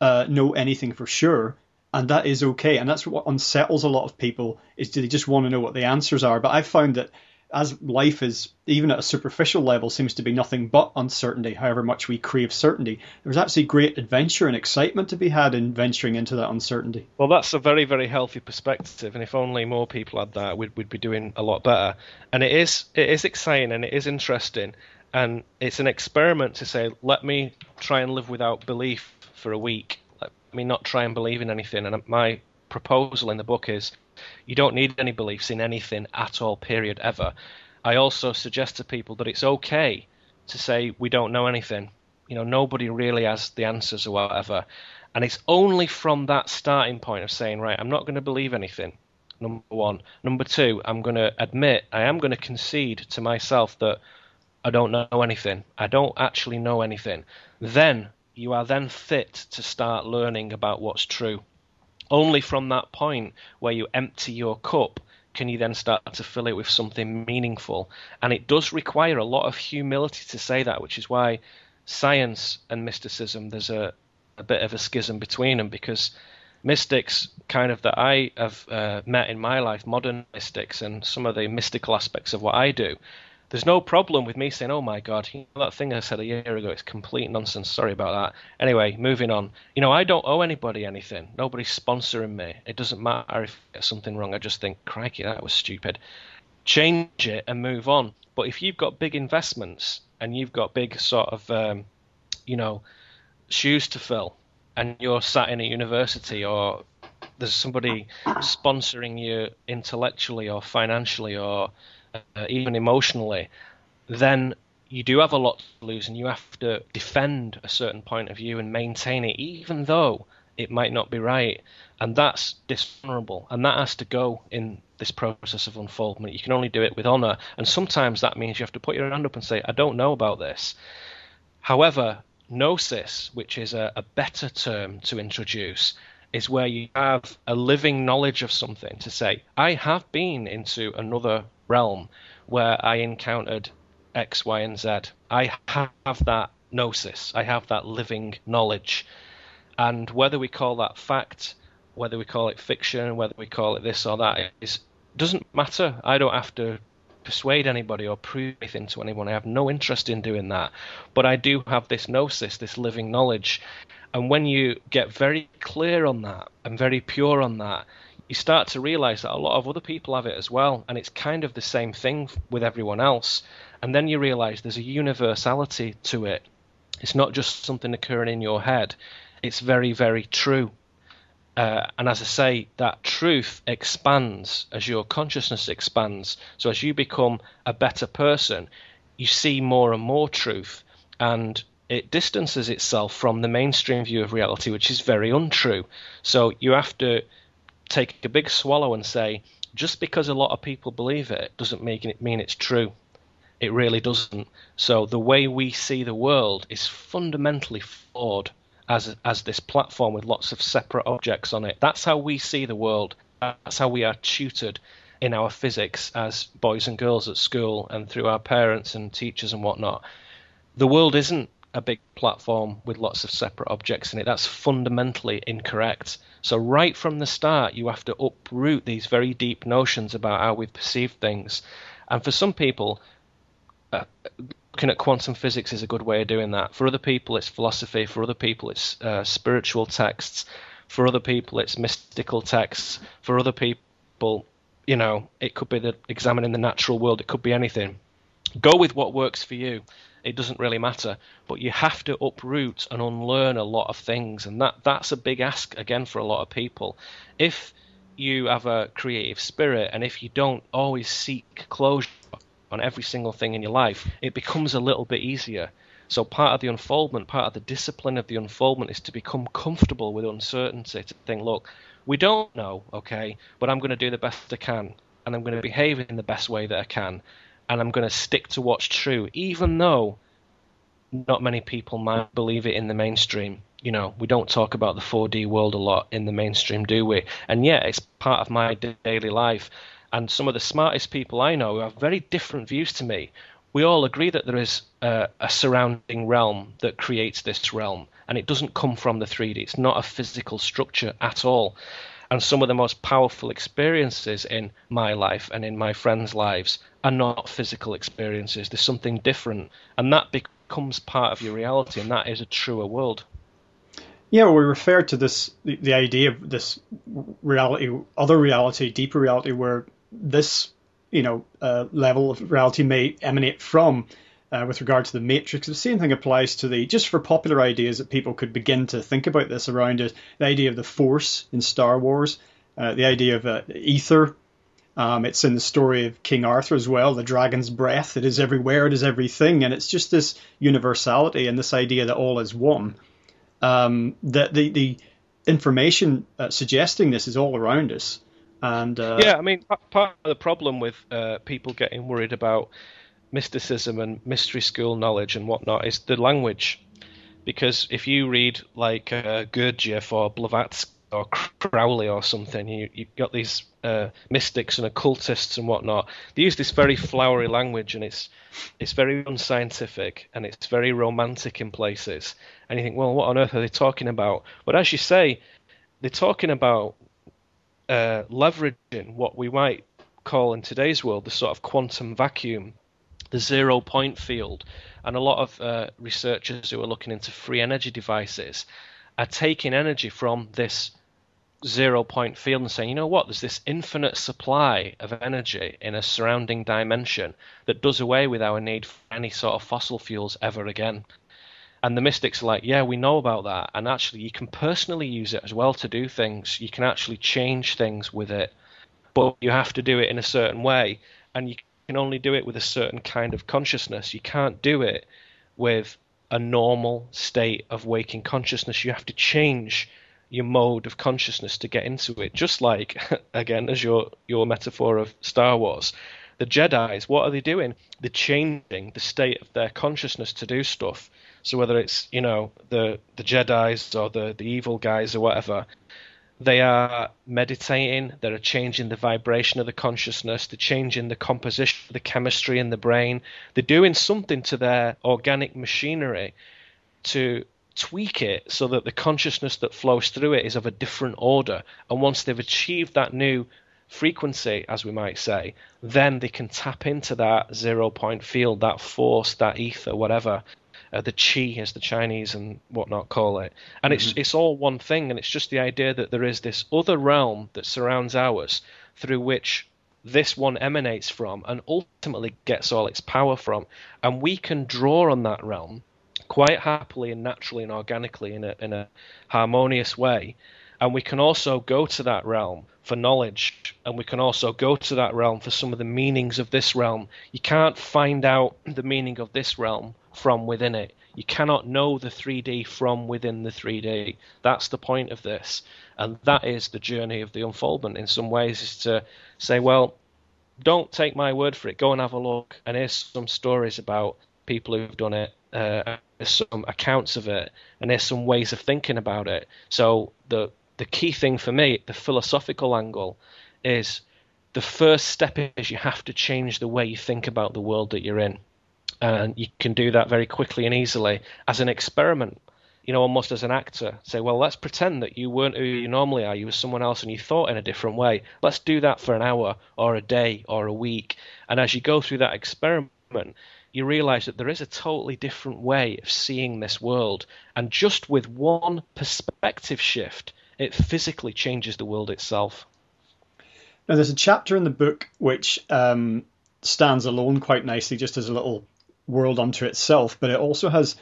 know anything for sure, and that is okay. And that's what unsettles a lot of people, is do they just want to know what the answers are. But I've found that as life is, even at a superficial level, seems to be nothing but uncertainty, however much we crave certainty, there's actually great adventure and excitement to be had in venturing into that uncertainty. Well, that's a very, very healthy perspective, and if only more people had that, we'd be doing a lot better. And it is exciting, and it is interesting. And it's an experiment to say, let me try and live without belief for a week. Let me not try and believe in anything. And my proposal in the book is you don't need any beliefs in anything at all, period, ever. I also suggest to people that it's okay to say we don't know anything. You know, nobody really has the answers or whatever. And it's only from that starting point of saying, right, I'm not going to believe anything, number one. Number two, I'm going to admit, I am going to concede to myself that I don't know anything. I don't actually know anything. Then you are then fit to start learning about what's true. Only from that point where you empty your cup can you then start to fill it with something meaningful. And it does require a lot of humility to say that, which is why science and mysticism, there's a bit of a schism between them, because mystics kind of that I have met in my life, modern mystics and some of the mystical aspects of what I do, there's no problem with me saying, oh my God, you know, that thing I said a year ago, it's complete nonsense. Sorry about that. Anyway, moving on. You know, I don't owe anybody anything. Nobody's sponsoring me. It doesn't matter if there's something wrong. I just think, crikey, that was stupid. Change it and move on. But if you've got big investments and you've got big sort of, you know, shoes to fill, and you're sat in a university, or there's somebody sponsoring you intellectually or financially or even emotionally, then you do have a lot to lose, and you have to defend a certain point of view and maintain it, even though it might not be right. And that's dishonorable, and that has to go in this process of unfoldment. You can only do it with honor, and sometimes that means you have to put your hand up and say, I don't know about this. However, gnosis, which is a better term to introduce, is where you have a living knowledge of something to say, I have been into another realm where I encountered X, Y, and Z. I have that gnosis. I have that living knowledge. And whether we call that fact, whether we call it fiction, whether we call it this or that, it doesn't matter. I don't have to persuade anybody or prove anything to anyone. I have no interest in doing that. But I do have this gnosis, this living knowledge. And when you get very clear on that and very pure on that, you start to realize that a lot of other people have it as well, and it's kind of the same thing with everyone else. And then you realize there's a universality to it, It's not just something occurring in your head. It's very, very true. And as I say, that truth expands as your consciousness expands. So as you become a better person, you see more and more truth, and it distances itself from the mainstream view of reality, which is very untrue. So you have to take a big swallow and say, just because a lot of people believe it doesn't mean it's true. It really doesn't. So the way we see the world is fundamentally flawed as this platform with lots of separate objects on it. That's how we see the world. That's how we are tutored in our physics as boys and girls at school and through our parents and teachers and whatnot. The world isn't a big platform with lots of separate objects in it. That's fundamentally incorrect. So right from the start, you have to uproot these very deep notions about how we perceive things. And for some people, looking at quantum physics is a good way of doing that. For other people, it's philosophy. For other people, it's spiritual texts. For other people, it's mystical texts. For other people, you know, it could be examining the natural world. It could be anything. Go with what works for you. It doesn't really matter. But you have to uproot and unlearn a lot of things. And that's a big ask, again, for a lot of people. If you have a creative spirit and if you don't always seek closure on every single thing in your life, it becomes a little bit easier. So part of the unfoldment, part of the discipline of the unfoldment is to become comfortable with uncertainty, to think, look, we don't know, okay, but I'm going to do the best I can, and I'm going to behave in the best way that I can, and I'm going to stick to what's true, even though not many people might believe it in the mainstream. You know, we don't talk about the 4D world a lot in the mainstream, do we? And yeah, it's part of my daily life. And some of the smartest people I know who have very different views to me, we all agree that there is a surrounding realm that creates this realm. And it doesn't come from the 3D. It's not a physical structure at all. And some of the most powerful experiences in my life and in my friends' lives are not physical experiences. There's something different. And that becomes part of your reality. And that is a truer world. Yeah, well, we refer to this, the idea of this reality, other reality, deeper reality, where this, you know, level of reality may emanate from, with regard to the matrix. The same thing applies to the, just for popular ideas that people could begin to think about this around it, the idea of the Force in Star Wars, the idea of ether. It's in the story of King Arthur as well, the dragon's breath. It is everywhere, it is everything, and it's just this universality and this idea that all is one. That the information suggesting this is all around us. And yeah, I mean, part of the problem with people getting worried about mysticism and mystery school knowledge and whatnot is the language. Because if you read like Gurdjieff or Blavatsky or Crowley or something, you've got these mystics and occultists and whatnot. They use this very flowery language, and it's very unscientific and it's very romantic in places. And you think, well, what on earth are they talking about? But as you say, they're talking about leveraging what we might call in today's world the sort of quantum vacuum, the zero-point field. And a lot of researchers who are looking into free energy devices are taking energy from this zero-point field and saying, you know what, there's this infinite supply of energy in a surrounding dimension that does away with our need for any sort of fossil fuels ever again. And the mystics are like, yeah, we know about that. And actually, you can personally use it as well to do things. You can actually change things with it. But you have to do it in a certain way. And you can only do it with a certain kind of consciousness. You can't do it with a normal state of waking consciousness. You have to change your mode of consciousness to get into it. Just like, again, as your metaphor of Star Wars, the Jedis, what are they doing? They're changing the state of their consciousness to do stuff. So whether it's, you know, the Jedis or the evil guys or whatever, they are meditating, they're changing the vibration of the consciousness, they're changing the composition, the chemistry in the brain. They're doing something to their organic machinery to tweak it so that the consciousness that flows through it is of a different order. And once they've achieved that new frequency, as we might say, then they can tap into that zero-point field, that force, that ether, whatever, the chi, as the Chinese and whatnot call it. And it's all one thing, and it's just the idea that there is this other realm that surrounds ours through which this one emanates from and ultimately gets all its power from. And we can draw on that realm quite happily and naturally and organically in a harmonious way. And we can also go to that realm for knowledge, and we can also go to that realm for some of the meanings of this realm. You can't find out the meaning of this realm from within it. You cannot know the 3D from within the 3D. That's the point of this. And that is the journey of the unfoldment in some ways, is to say, well, don't take my word for it. Go and have a look. And here's some stories about people who've done it. There's some accounts of it, and there's some ways of thinking about it. So the key thing for me, the philosophical angle, is the first step is you have to change the way you think about the world that you're in. And you can do that very quickly and easily as an experiment, you know, almost as an actor. Say, well, let's pretend that you weren't who you normally are. You were someone else and you thought in a different way. Let's do that for an hour or a day or a week. And as you go through that experiment, you realize that there is a totally different way of seeing this world. And just with one perspective shift, it physically changes the world itself. Now, there's a chapter in the book which stands alone quite nicely, just as a little world unto itself, but it also has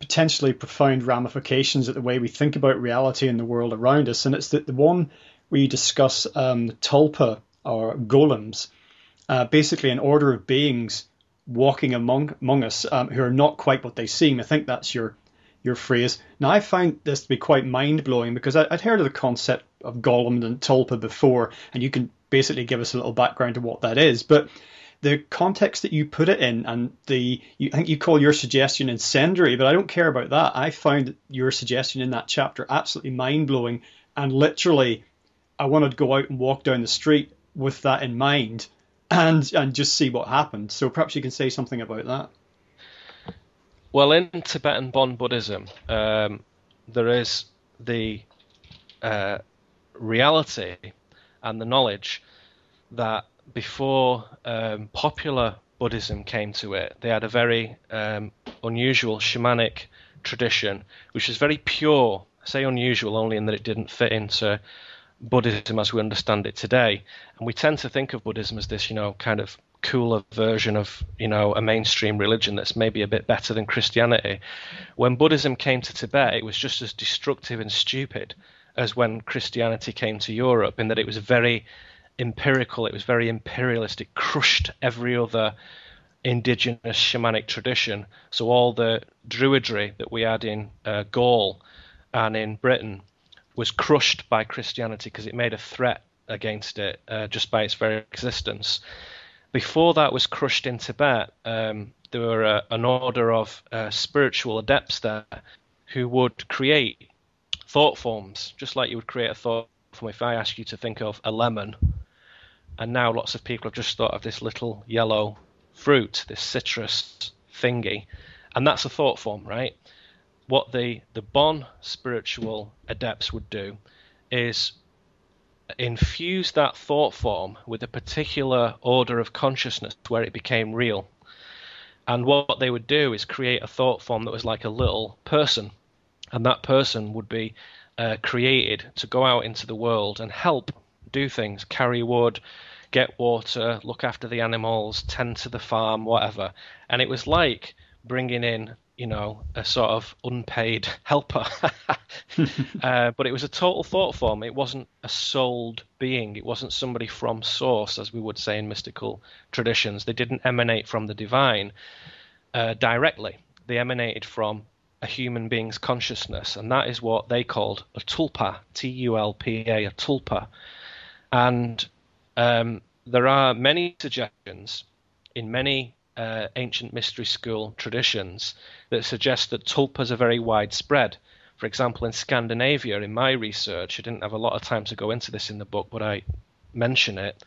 potentially profound ramifications at the way we think about reality and the world around us. And it's the one where you discuss the tulpa, or golems, basically an order of beings walking among us who are not quite what they seem. I think that's your phrase. Now, I found this to be quite mind-blowing, because I'd heard of the concept of golem and tulpa before, and you can basically give us a little background to what that is, but the context that you put it in, and I think you call your suggestion incendiary, but I don't care about that. I found your suggestion in that chapter absolutely mind-blowing, and literally I wanted to go out and walk down the street with that in mind and just see what happened. So perhaps you can say something about that. Well, in Tibetan Bon Buddhism, there is the reality and the knowledge that before popular Buddhism came to it, they had a very unusual shamanic tradition, which is very pure. I say unusual only in that it didn't fit into Buddhism as we understand it today. And we tend to think of Buddhism as this, you know, kind of cooler version of, you know, a mainstream religion that's maybe a bit better than Christianity. When Buddhism came to Tibet, it was just as destructive and stupid as when Christianity came to Europe, in that it was very empirical, it was very imperialist, it crushed every other indigenous shamanic tradition. So all the druidry that we had in Gaul and in Britain was crushed by Christianity, because it made a threat against it just by its very existence. Before that was crushed in Tibet, there were an order of spiritual adepts there who would create thought forms, just like you would create a thought form if I asked you to think of a lemon. And now lots of people have just thought of this little yellow fruit, this citrus thingy. And that's a thought form, right? What the Bon spiritual adepts would do is infuse that thought form with a particular order of consciousness where it became real. And what they would do is create a thought form that was like a little person. And that person would be created to go out into the world and help do things, carry wood, get water, look after the animals, tend to the farm, whatever. And it was like bringing in, you know, a sort of unpaid helper. But it was a total thought form. It wasn't a souled being. It wasn't somebody from source, as we would say in mystical traditions. They didn't emanate from the divine directly. They emanated from a human being's consciousness, and that is what they called a tulpa, T-U-L-P-A, a tulpa. And there are many suggestions in many ancient mystery school traditions that suggest that tulpas are very widespread. For example, in Scandinavia, in my research, I didn't have a lot of time to go into this in the book, but I mention it.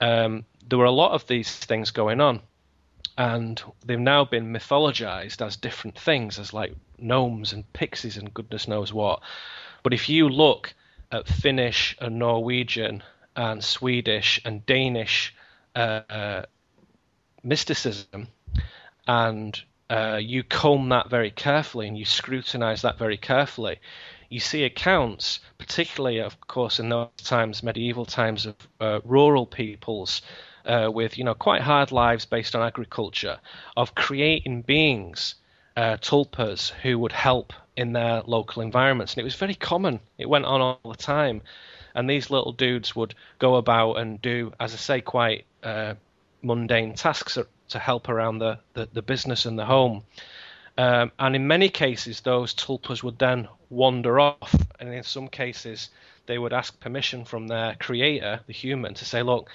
There were a lot of these things going on, and they've now been mythologized as different things, as like gnomes and pixies and goodness knows what. But if you look at Finnish and Norwegian and Swedish and Danish mysticism, and you comb that very carefully and you scrutinize that very carefully, you see accounts, particularly, of course, in those times, medieval times, of rural peoples with, you know, quite hard lives based on agriculture, of creating beings tulpas who would help in their local environments. And it was very common. It went on all the time. And these little dudes would go about and do, as I say, quite mundane tasks to help around the business and the home. And in many cases, those tulpas would then wander off. And in some cases, they would ask permission from their creator, the human, to say, look,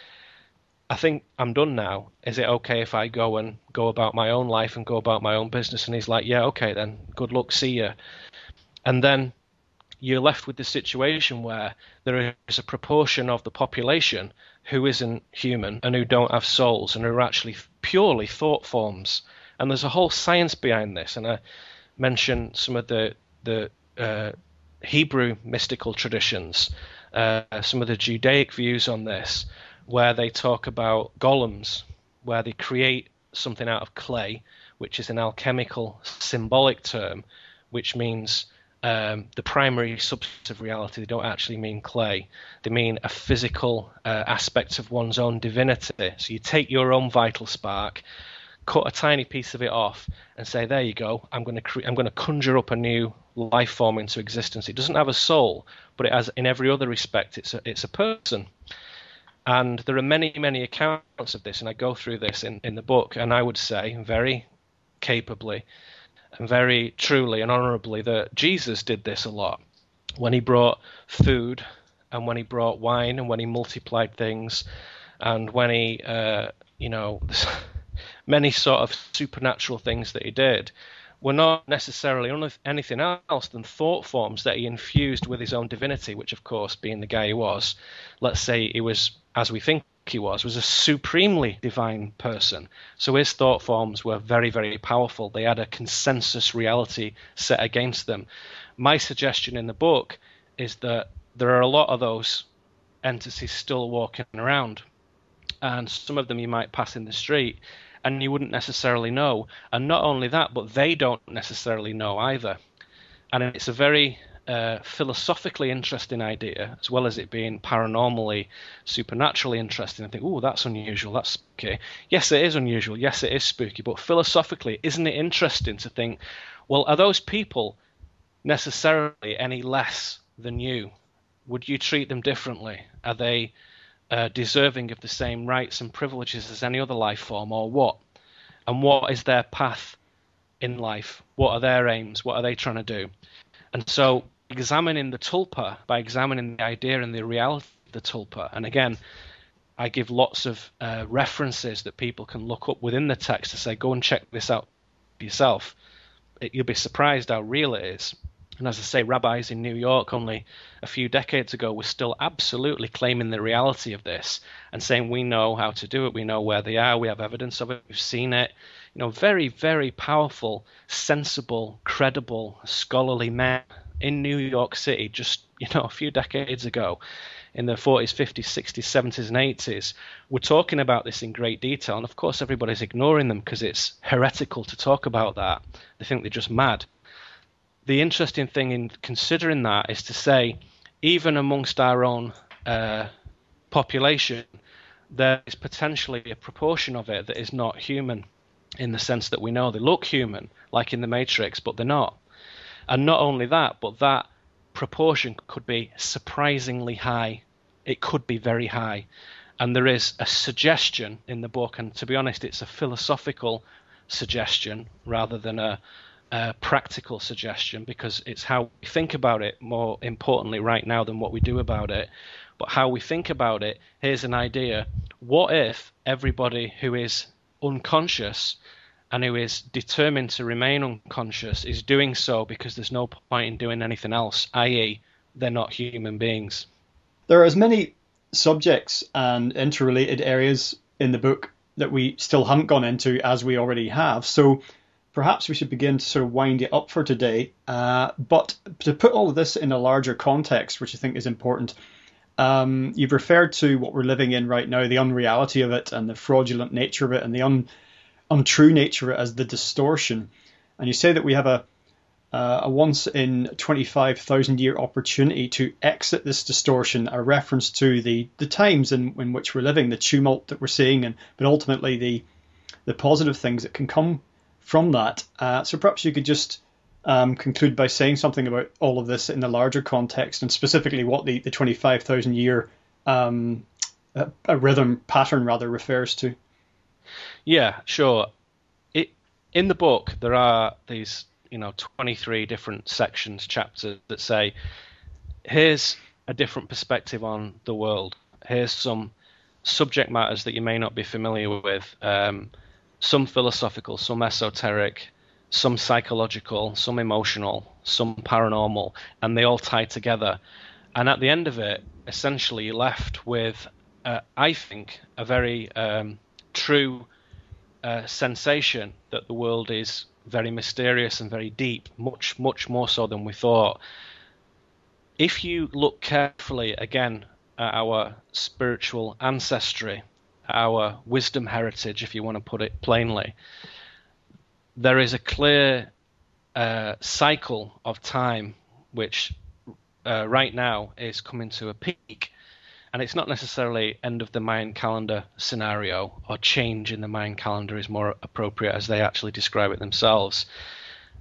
I think I'm done now. Is it okay if I go and go about my own life and go about my own business? And he's like, yeah, okay then. Good luck. See you. And then you're left with the situation where there is a proportion of the population who isn't human and who don't have souls and who are actually purely thought forms. And there's a whole science behind this. And I mentioned some of the Hebrew mystical traditions, some of the Judaic views on this, where they talk about golems, where they create something out of clay, which is an alchemical symbolic term, which means the primary substance of reality. They don't actually mean clay. They mean a physical aspect of one's own divinity. So you take your own vital spark, cut a tiny piece of it off, and say, there you go, I'm going to conjure up a new life form into existence. It doesn't have a soul, but it has, in every other respect, it's a person. And there are many, many accounts of this, and I go through this in the book, and I would say very capably and very truly and honorably that Jesus did this a lot. When he brought food and when he brought wine and when he multiplied things and when he, many sort of supernatural things that he did were not necessarily anything else than thought forms that he infused with his own divinity, which, of course, being the guy he was, let's say he was, as we think he was a supremely divine person. So his thought forms were very, very powerful. They had a consensus reality set against them. My suggestion in the book is that there are a lot of those entities still walking around, and some of them you might pass in the street and you wouldn't necessarily know. And not only that, but they don't necessarily know either. And it's a very philosophically interesting idea, as well as it being paranormally, supernaturally interesting. I think, oh, that's unusual, that's spooky. Yes, it is unusual, yes, it is spooky, but philosophically, isn't it interesting to think, well, are those people necessarily any less than you? Would you treat them differently? Are they deserving of the same rights and privileges as any other life form, or what? And what is their path in life? What are their aims? What are they trying to do? And so examining the tulpa, by examining the idea and the reality of the tulpa. And again, I give lots of references that people can look up within the text to say, go and check this out yourself. You'll be surprised how real it is. And as I say, rabbis in New York only a few decades ago were still absolutely claiming the reality of this and saying, we know how to do it. We know where they are. We have evidence of it. We've seen it. You know, very, very powerful, sensible, credible, scholarly men in New York City just, you know, a few decades ago in the 40s, 50s, 60s, 70s and 80s were talking about this in great detail. And of course, everybody's ignoring them because it's heretical to talk about that. They think they're just mad. The interesting thing in considering that is to say, even amongst our own population, there is potentially a proportion of it that is not human in the sense that we know they look human, like in the Matrix, but they're not. And not only that, but that proportion could be surprisingly high. It could be very high. And there is a suggestion in the book, and to be honest, it's a philosophical suggestion rather than a practical suggestion, because it's how we think about it more importantly right now than what we do about it. But how we think about it, here's an idea. What if everybody who is unconscious and who is determined to remain unconscious is doing so because there's no point in doing anything else, i.e. they're not human beings? There are as many subjects and interrelated areas in the book that we still haven't gone into as we already have. So perhaps we should begin to sort of wind it up for today, but to put all of this in a larger context, which I think is important, you've referred to what we're living in right now, the unreality of it and the fraudulent nature of it and the untrue nature of it as the distortion. And you say that we have a once in 25,000 year opportunity to exit this distortion, a reference to the times in which we're living, the tumult that we're seeing, but ultimately the positive things that can come from that. So perhaps you could just conclude by saying something about all of this in the larger context, and specifically what the 25,000 year rhythm pattern refers to. Yeah, sure. In the book, there are these 23 different sections, chapters that say, here's a different perspective on the world. Here's some subject matters that you may not be familiar with, some philosophical, some esoteric, some psychological, some emotional, some paranormal, and they all tie together. And at the end of it, essentially left with, I think, a very true sensation that the world is very mysterious and very deep, much, much more so than we thought. If you look carefully again at our spiritual ancestry, our wisdom heritage, if you want to put it plainly, there is a clear cycle of time which right now is coming to a peak. And it's not necessarily end of the Mayan calendar scenario, or change in the Mayan calendar is more appropriate as they actually describe it themselves.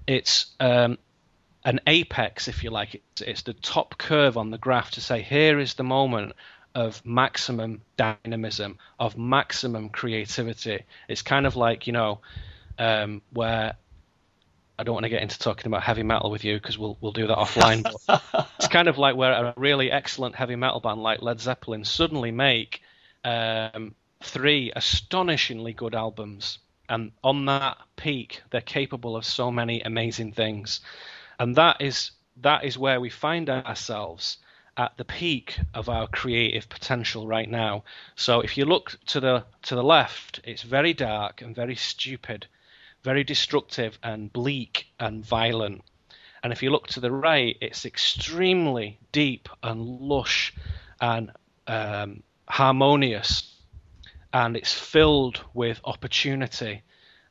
It's an apex, if you like. It's the top curve on the graph to say, here is the moment of maximum dynamism, of maximum creativity. It's kind of like, where I don't want to get into talking about heavy metal with you because we'll do that offline. But it's kind of like where a really excellent heavy metal band like Led Zeppelin suddenly make 3 astonishingly good albums. And on that peak, they're capable of so many amazing things. And that is where we find ourselves, at the peak of our creative potential right now. So if you look to the left, it's very dark and very stupid, very destructive and bleak and violent. And if you look to the right, it's extremely deep and lush and harmonious. And it's filled with opportunity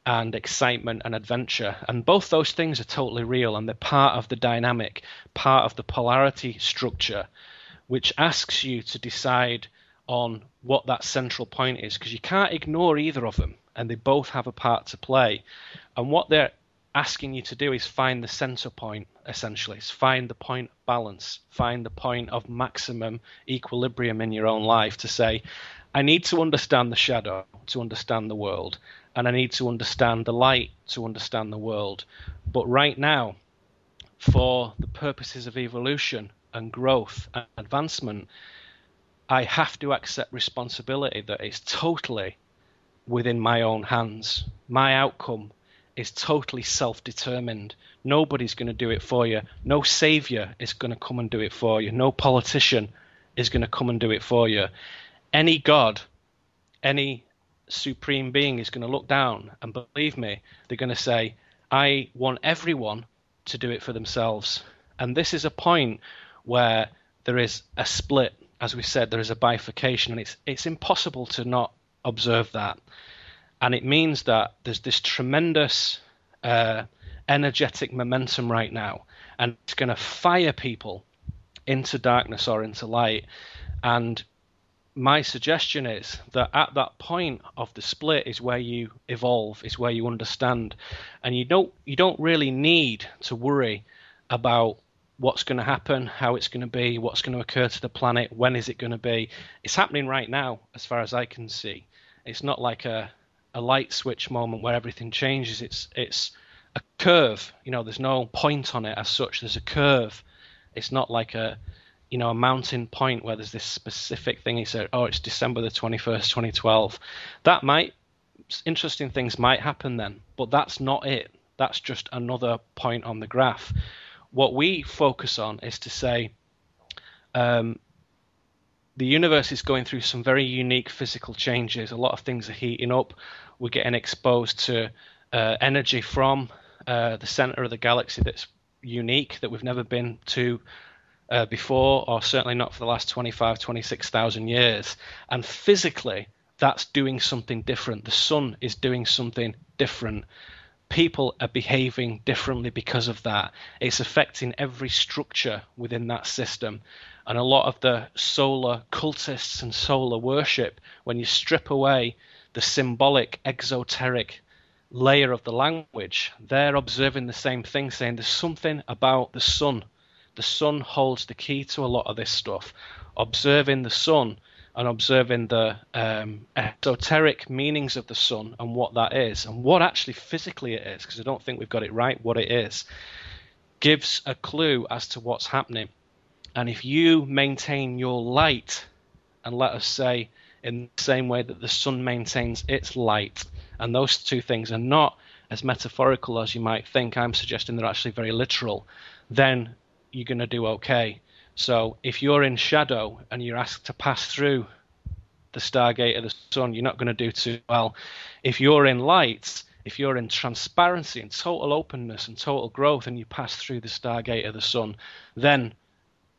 and excitement and adventure. And both those things are totally real, and they're part of the dynamic, part of the polarity structure, which asks you to decide on what that central point is, because you can't ignore either of them, and they both have a part to play. And what they're asking you to do is find the center point, essentially. It's find the point of balance, find the point of maximum equilibrium in your own life to say, I need to understand the shadow to understand the world, and I need to understand the light to understand the world. But right now, for the purposes of evolution and growth and advancement, I have to accept responsibility that it's totally within my own hands. My outcome is totally self-determined. Nobody's going to do it for you. No savior is going to come and do it for you. No politician is going to come and do it for you. Any god, any supreme being is going to look down, and believe me, they're going to say, I want everyone to do it for themselves. And this is a point where there is a split. As we said, there is a bifurcation, and it's impossible to not observe that. And it means that there's this tremendous energetic momentum right now, and it's going to fire people into darkness or into light. And my suggestion is that at that point of the split is where you evolve, is where you understand, and you don't really need to worry about what's going to happen, how it's going to be, what's going to occur to the planet, when is it going to be. It's happening right now, as far as I can see. It's not like a light switch moment where everything changes. It's a curve. There's no point on it as such. There's a curve. It's not like a mountain point where there's this specific thing. He said, it's December the 21st, 2012. That might, interesting things might happen then, but that's not it. That's just another point on the graph. What we focus on is to say, the universe is going through some very unique physical changes. A lot of things are heating up. We're getting exposed to energy from the center of the galaxy that's unique, that we've never been to before, or certainly not for the last 26,000 years. And physically, that's doing something different. The sun is doing something different. People are behaving differently because of that. It's affecting every structure within that system. And a lot of the solar cultists and solar worship, when you strip away the symbolic, exoteric layer of the language, they're observing the same thing, saying there's something about the sun. The sun holds the key to a lot of this stuff. Observing the sun and observing the esoteric meanings of the sun and what that is and what actually physically it is, because I don't think we've got it right, what it is, gives a clue as to what's happening. And if you maintain your light, and let us say in the same way that the sun maintains its light, and those two things are not as metaphorical as you might think, I'm suggesting they're actually very literal, then you're going to do okay. So if you're in shadow and you're asked to pass through the stargate of the sun, you're not going to do too well. If you're in light, if you're in transparency and total openness and total growth and you pass through the stargate of the sun, then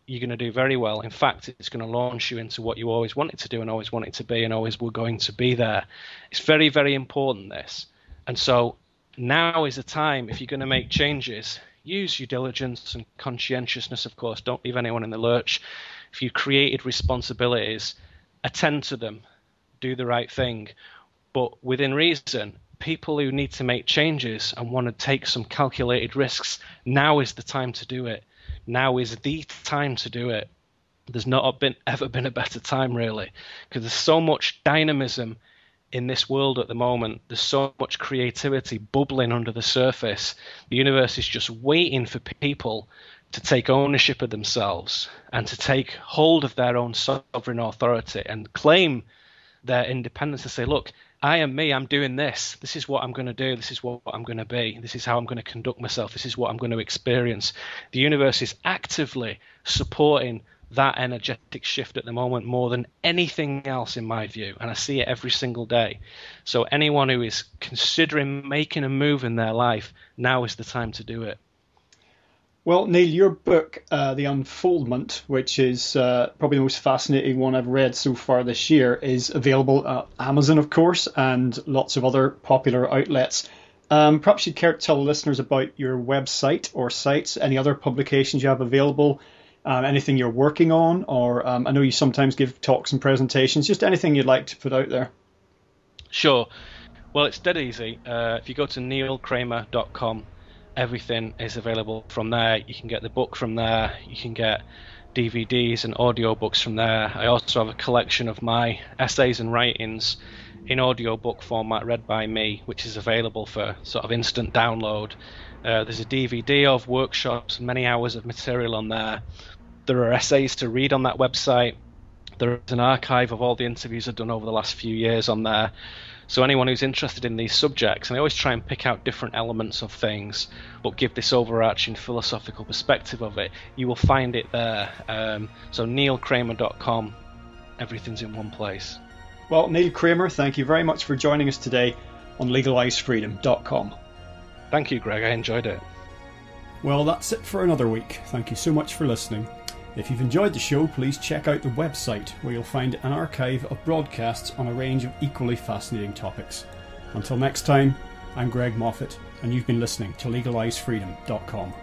you're going to do very well. In fact, it's going to launch you into what you always wanted to do and always wanted to be and always were going to be there. It's very, very important, this. And so now is the time, if you're going to make changes, use your diligence and conscientiousness, of course. Don't leave anyone in the lurch. If you've created responsibilities, attend to them, do the right thing. But within reason, people who need to make changes and want to take some calculated risks, now is the time to do it. Now is the time to do it. There's not been, ever been a better time, really, because there's so much dynamism in this world at the moment. There's so much creativity bubbling under the surface. The universe is just waiting for people to take ownership of themselves and to take hold of their own sovereign authority and claim their independence and say, look, I am me, I'm doing this. This is what I'm going to do. This is what I'm going to be. This is how I'm going to conduct myself. This is what I'm going to experience. The universe is actively supporting that energetic shift at the moment more than anything else, in my view. And I see it every single day. So anyone who is considering making a move in their life, now is the time to do it. Well, Neil, your book, The Unfoldment, which is probably the most fascinating one I've read so far this year, is available at Amazon, of course, and lots of other popular outlets. Perhaps you'd care to tell the listeners about your website or sites, any other publications you have available, anything you're working on, or I know you sometimes give talks and presentations, just anything you'd like to put out there. Sure. Well, it's dead easy. If you go to neilkramer.com, everything is available from there. You can get the book from there. You can get DVDs and audiobooks from there. I also have a collection of my essays and writings in audiobook format read by me, which is available for sort of instant download. There's a DVD of workshops, many hours of material on there. There are essays to read on that website. There is an archive of all the interviews I've done over the last few years on there. So anyone who's interested in these subjects, and I always try and pick out different elements of things, but give this overarching philosophical perspective of it, you will find it there. So neilkramer.com, everything's in one place. Well, Neil Kramer, thank you very much for joining us today on LegalizeFreedom.com. Thank you, Greg. I enjoyed it. Well, that's it for another week. Thank you so much for listening. If you've enjoyed the show, please check out the website, where you'll find an archive of broadcasts on a range of equally fascinating topics. Until next time, I'm Greg Moffitt, and you've been listening to LegalizeFreedom.com.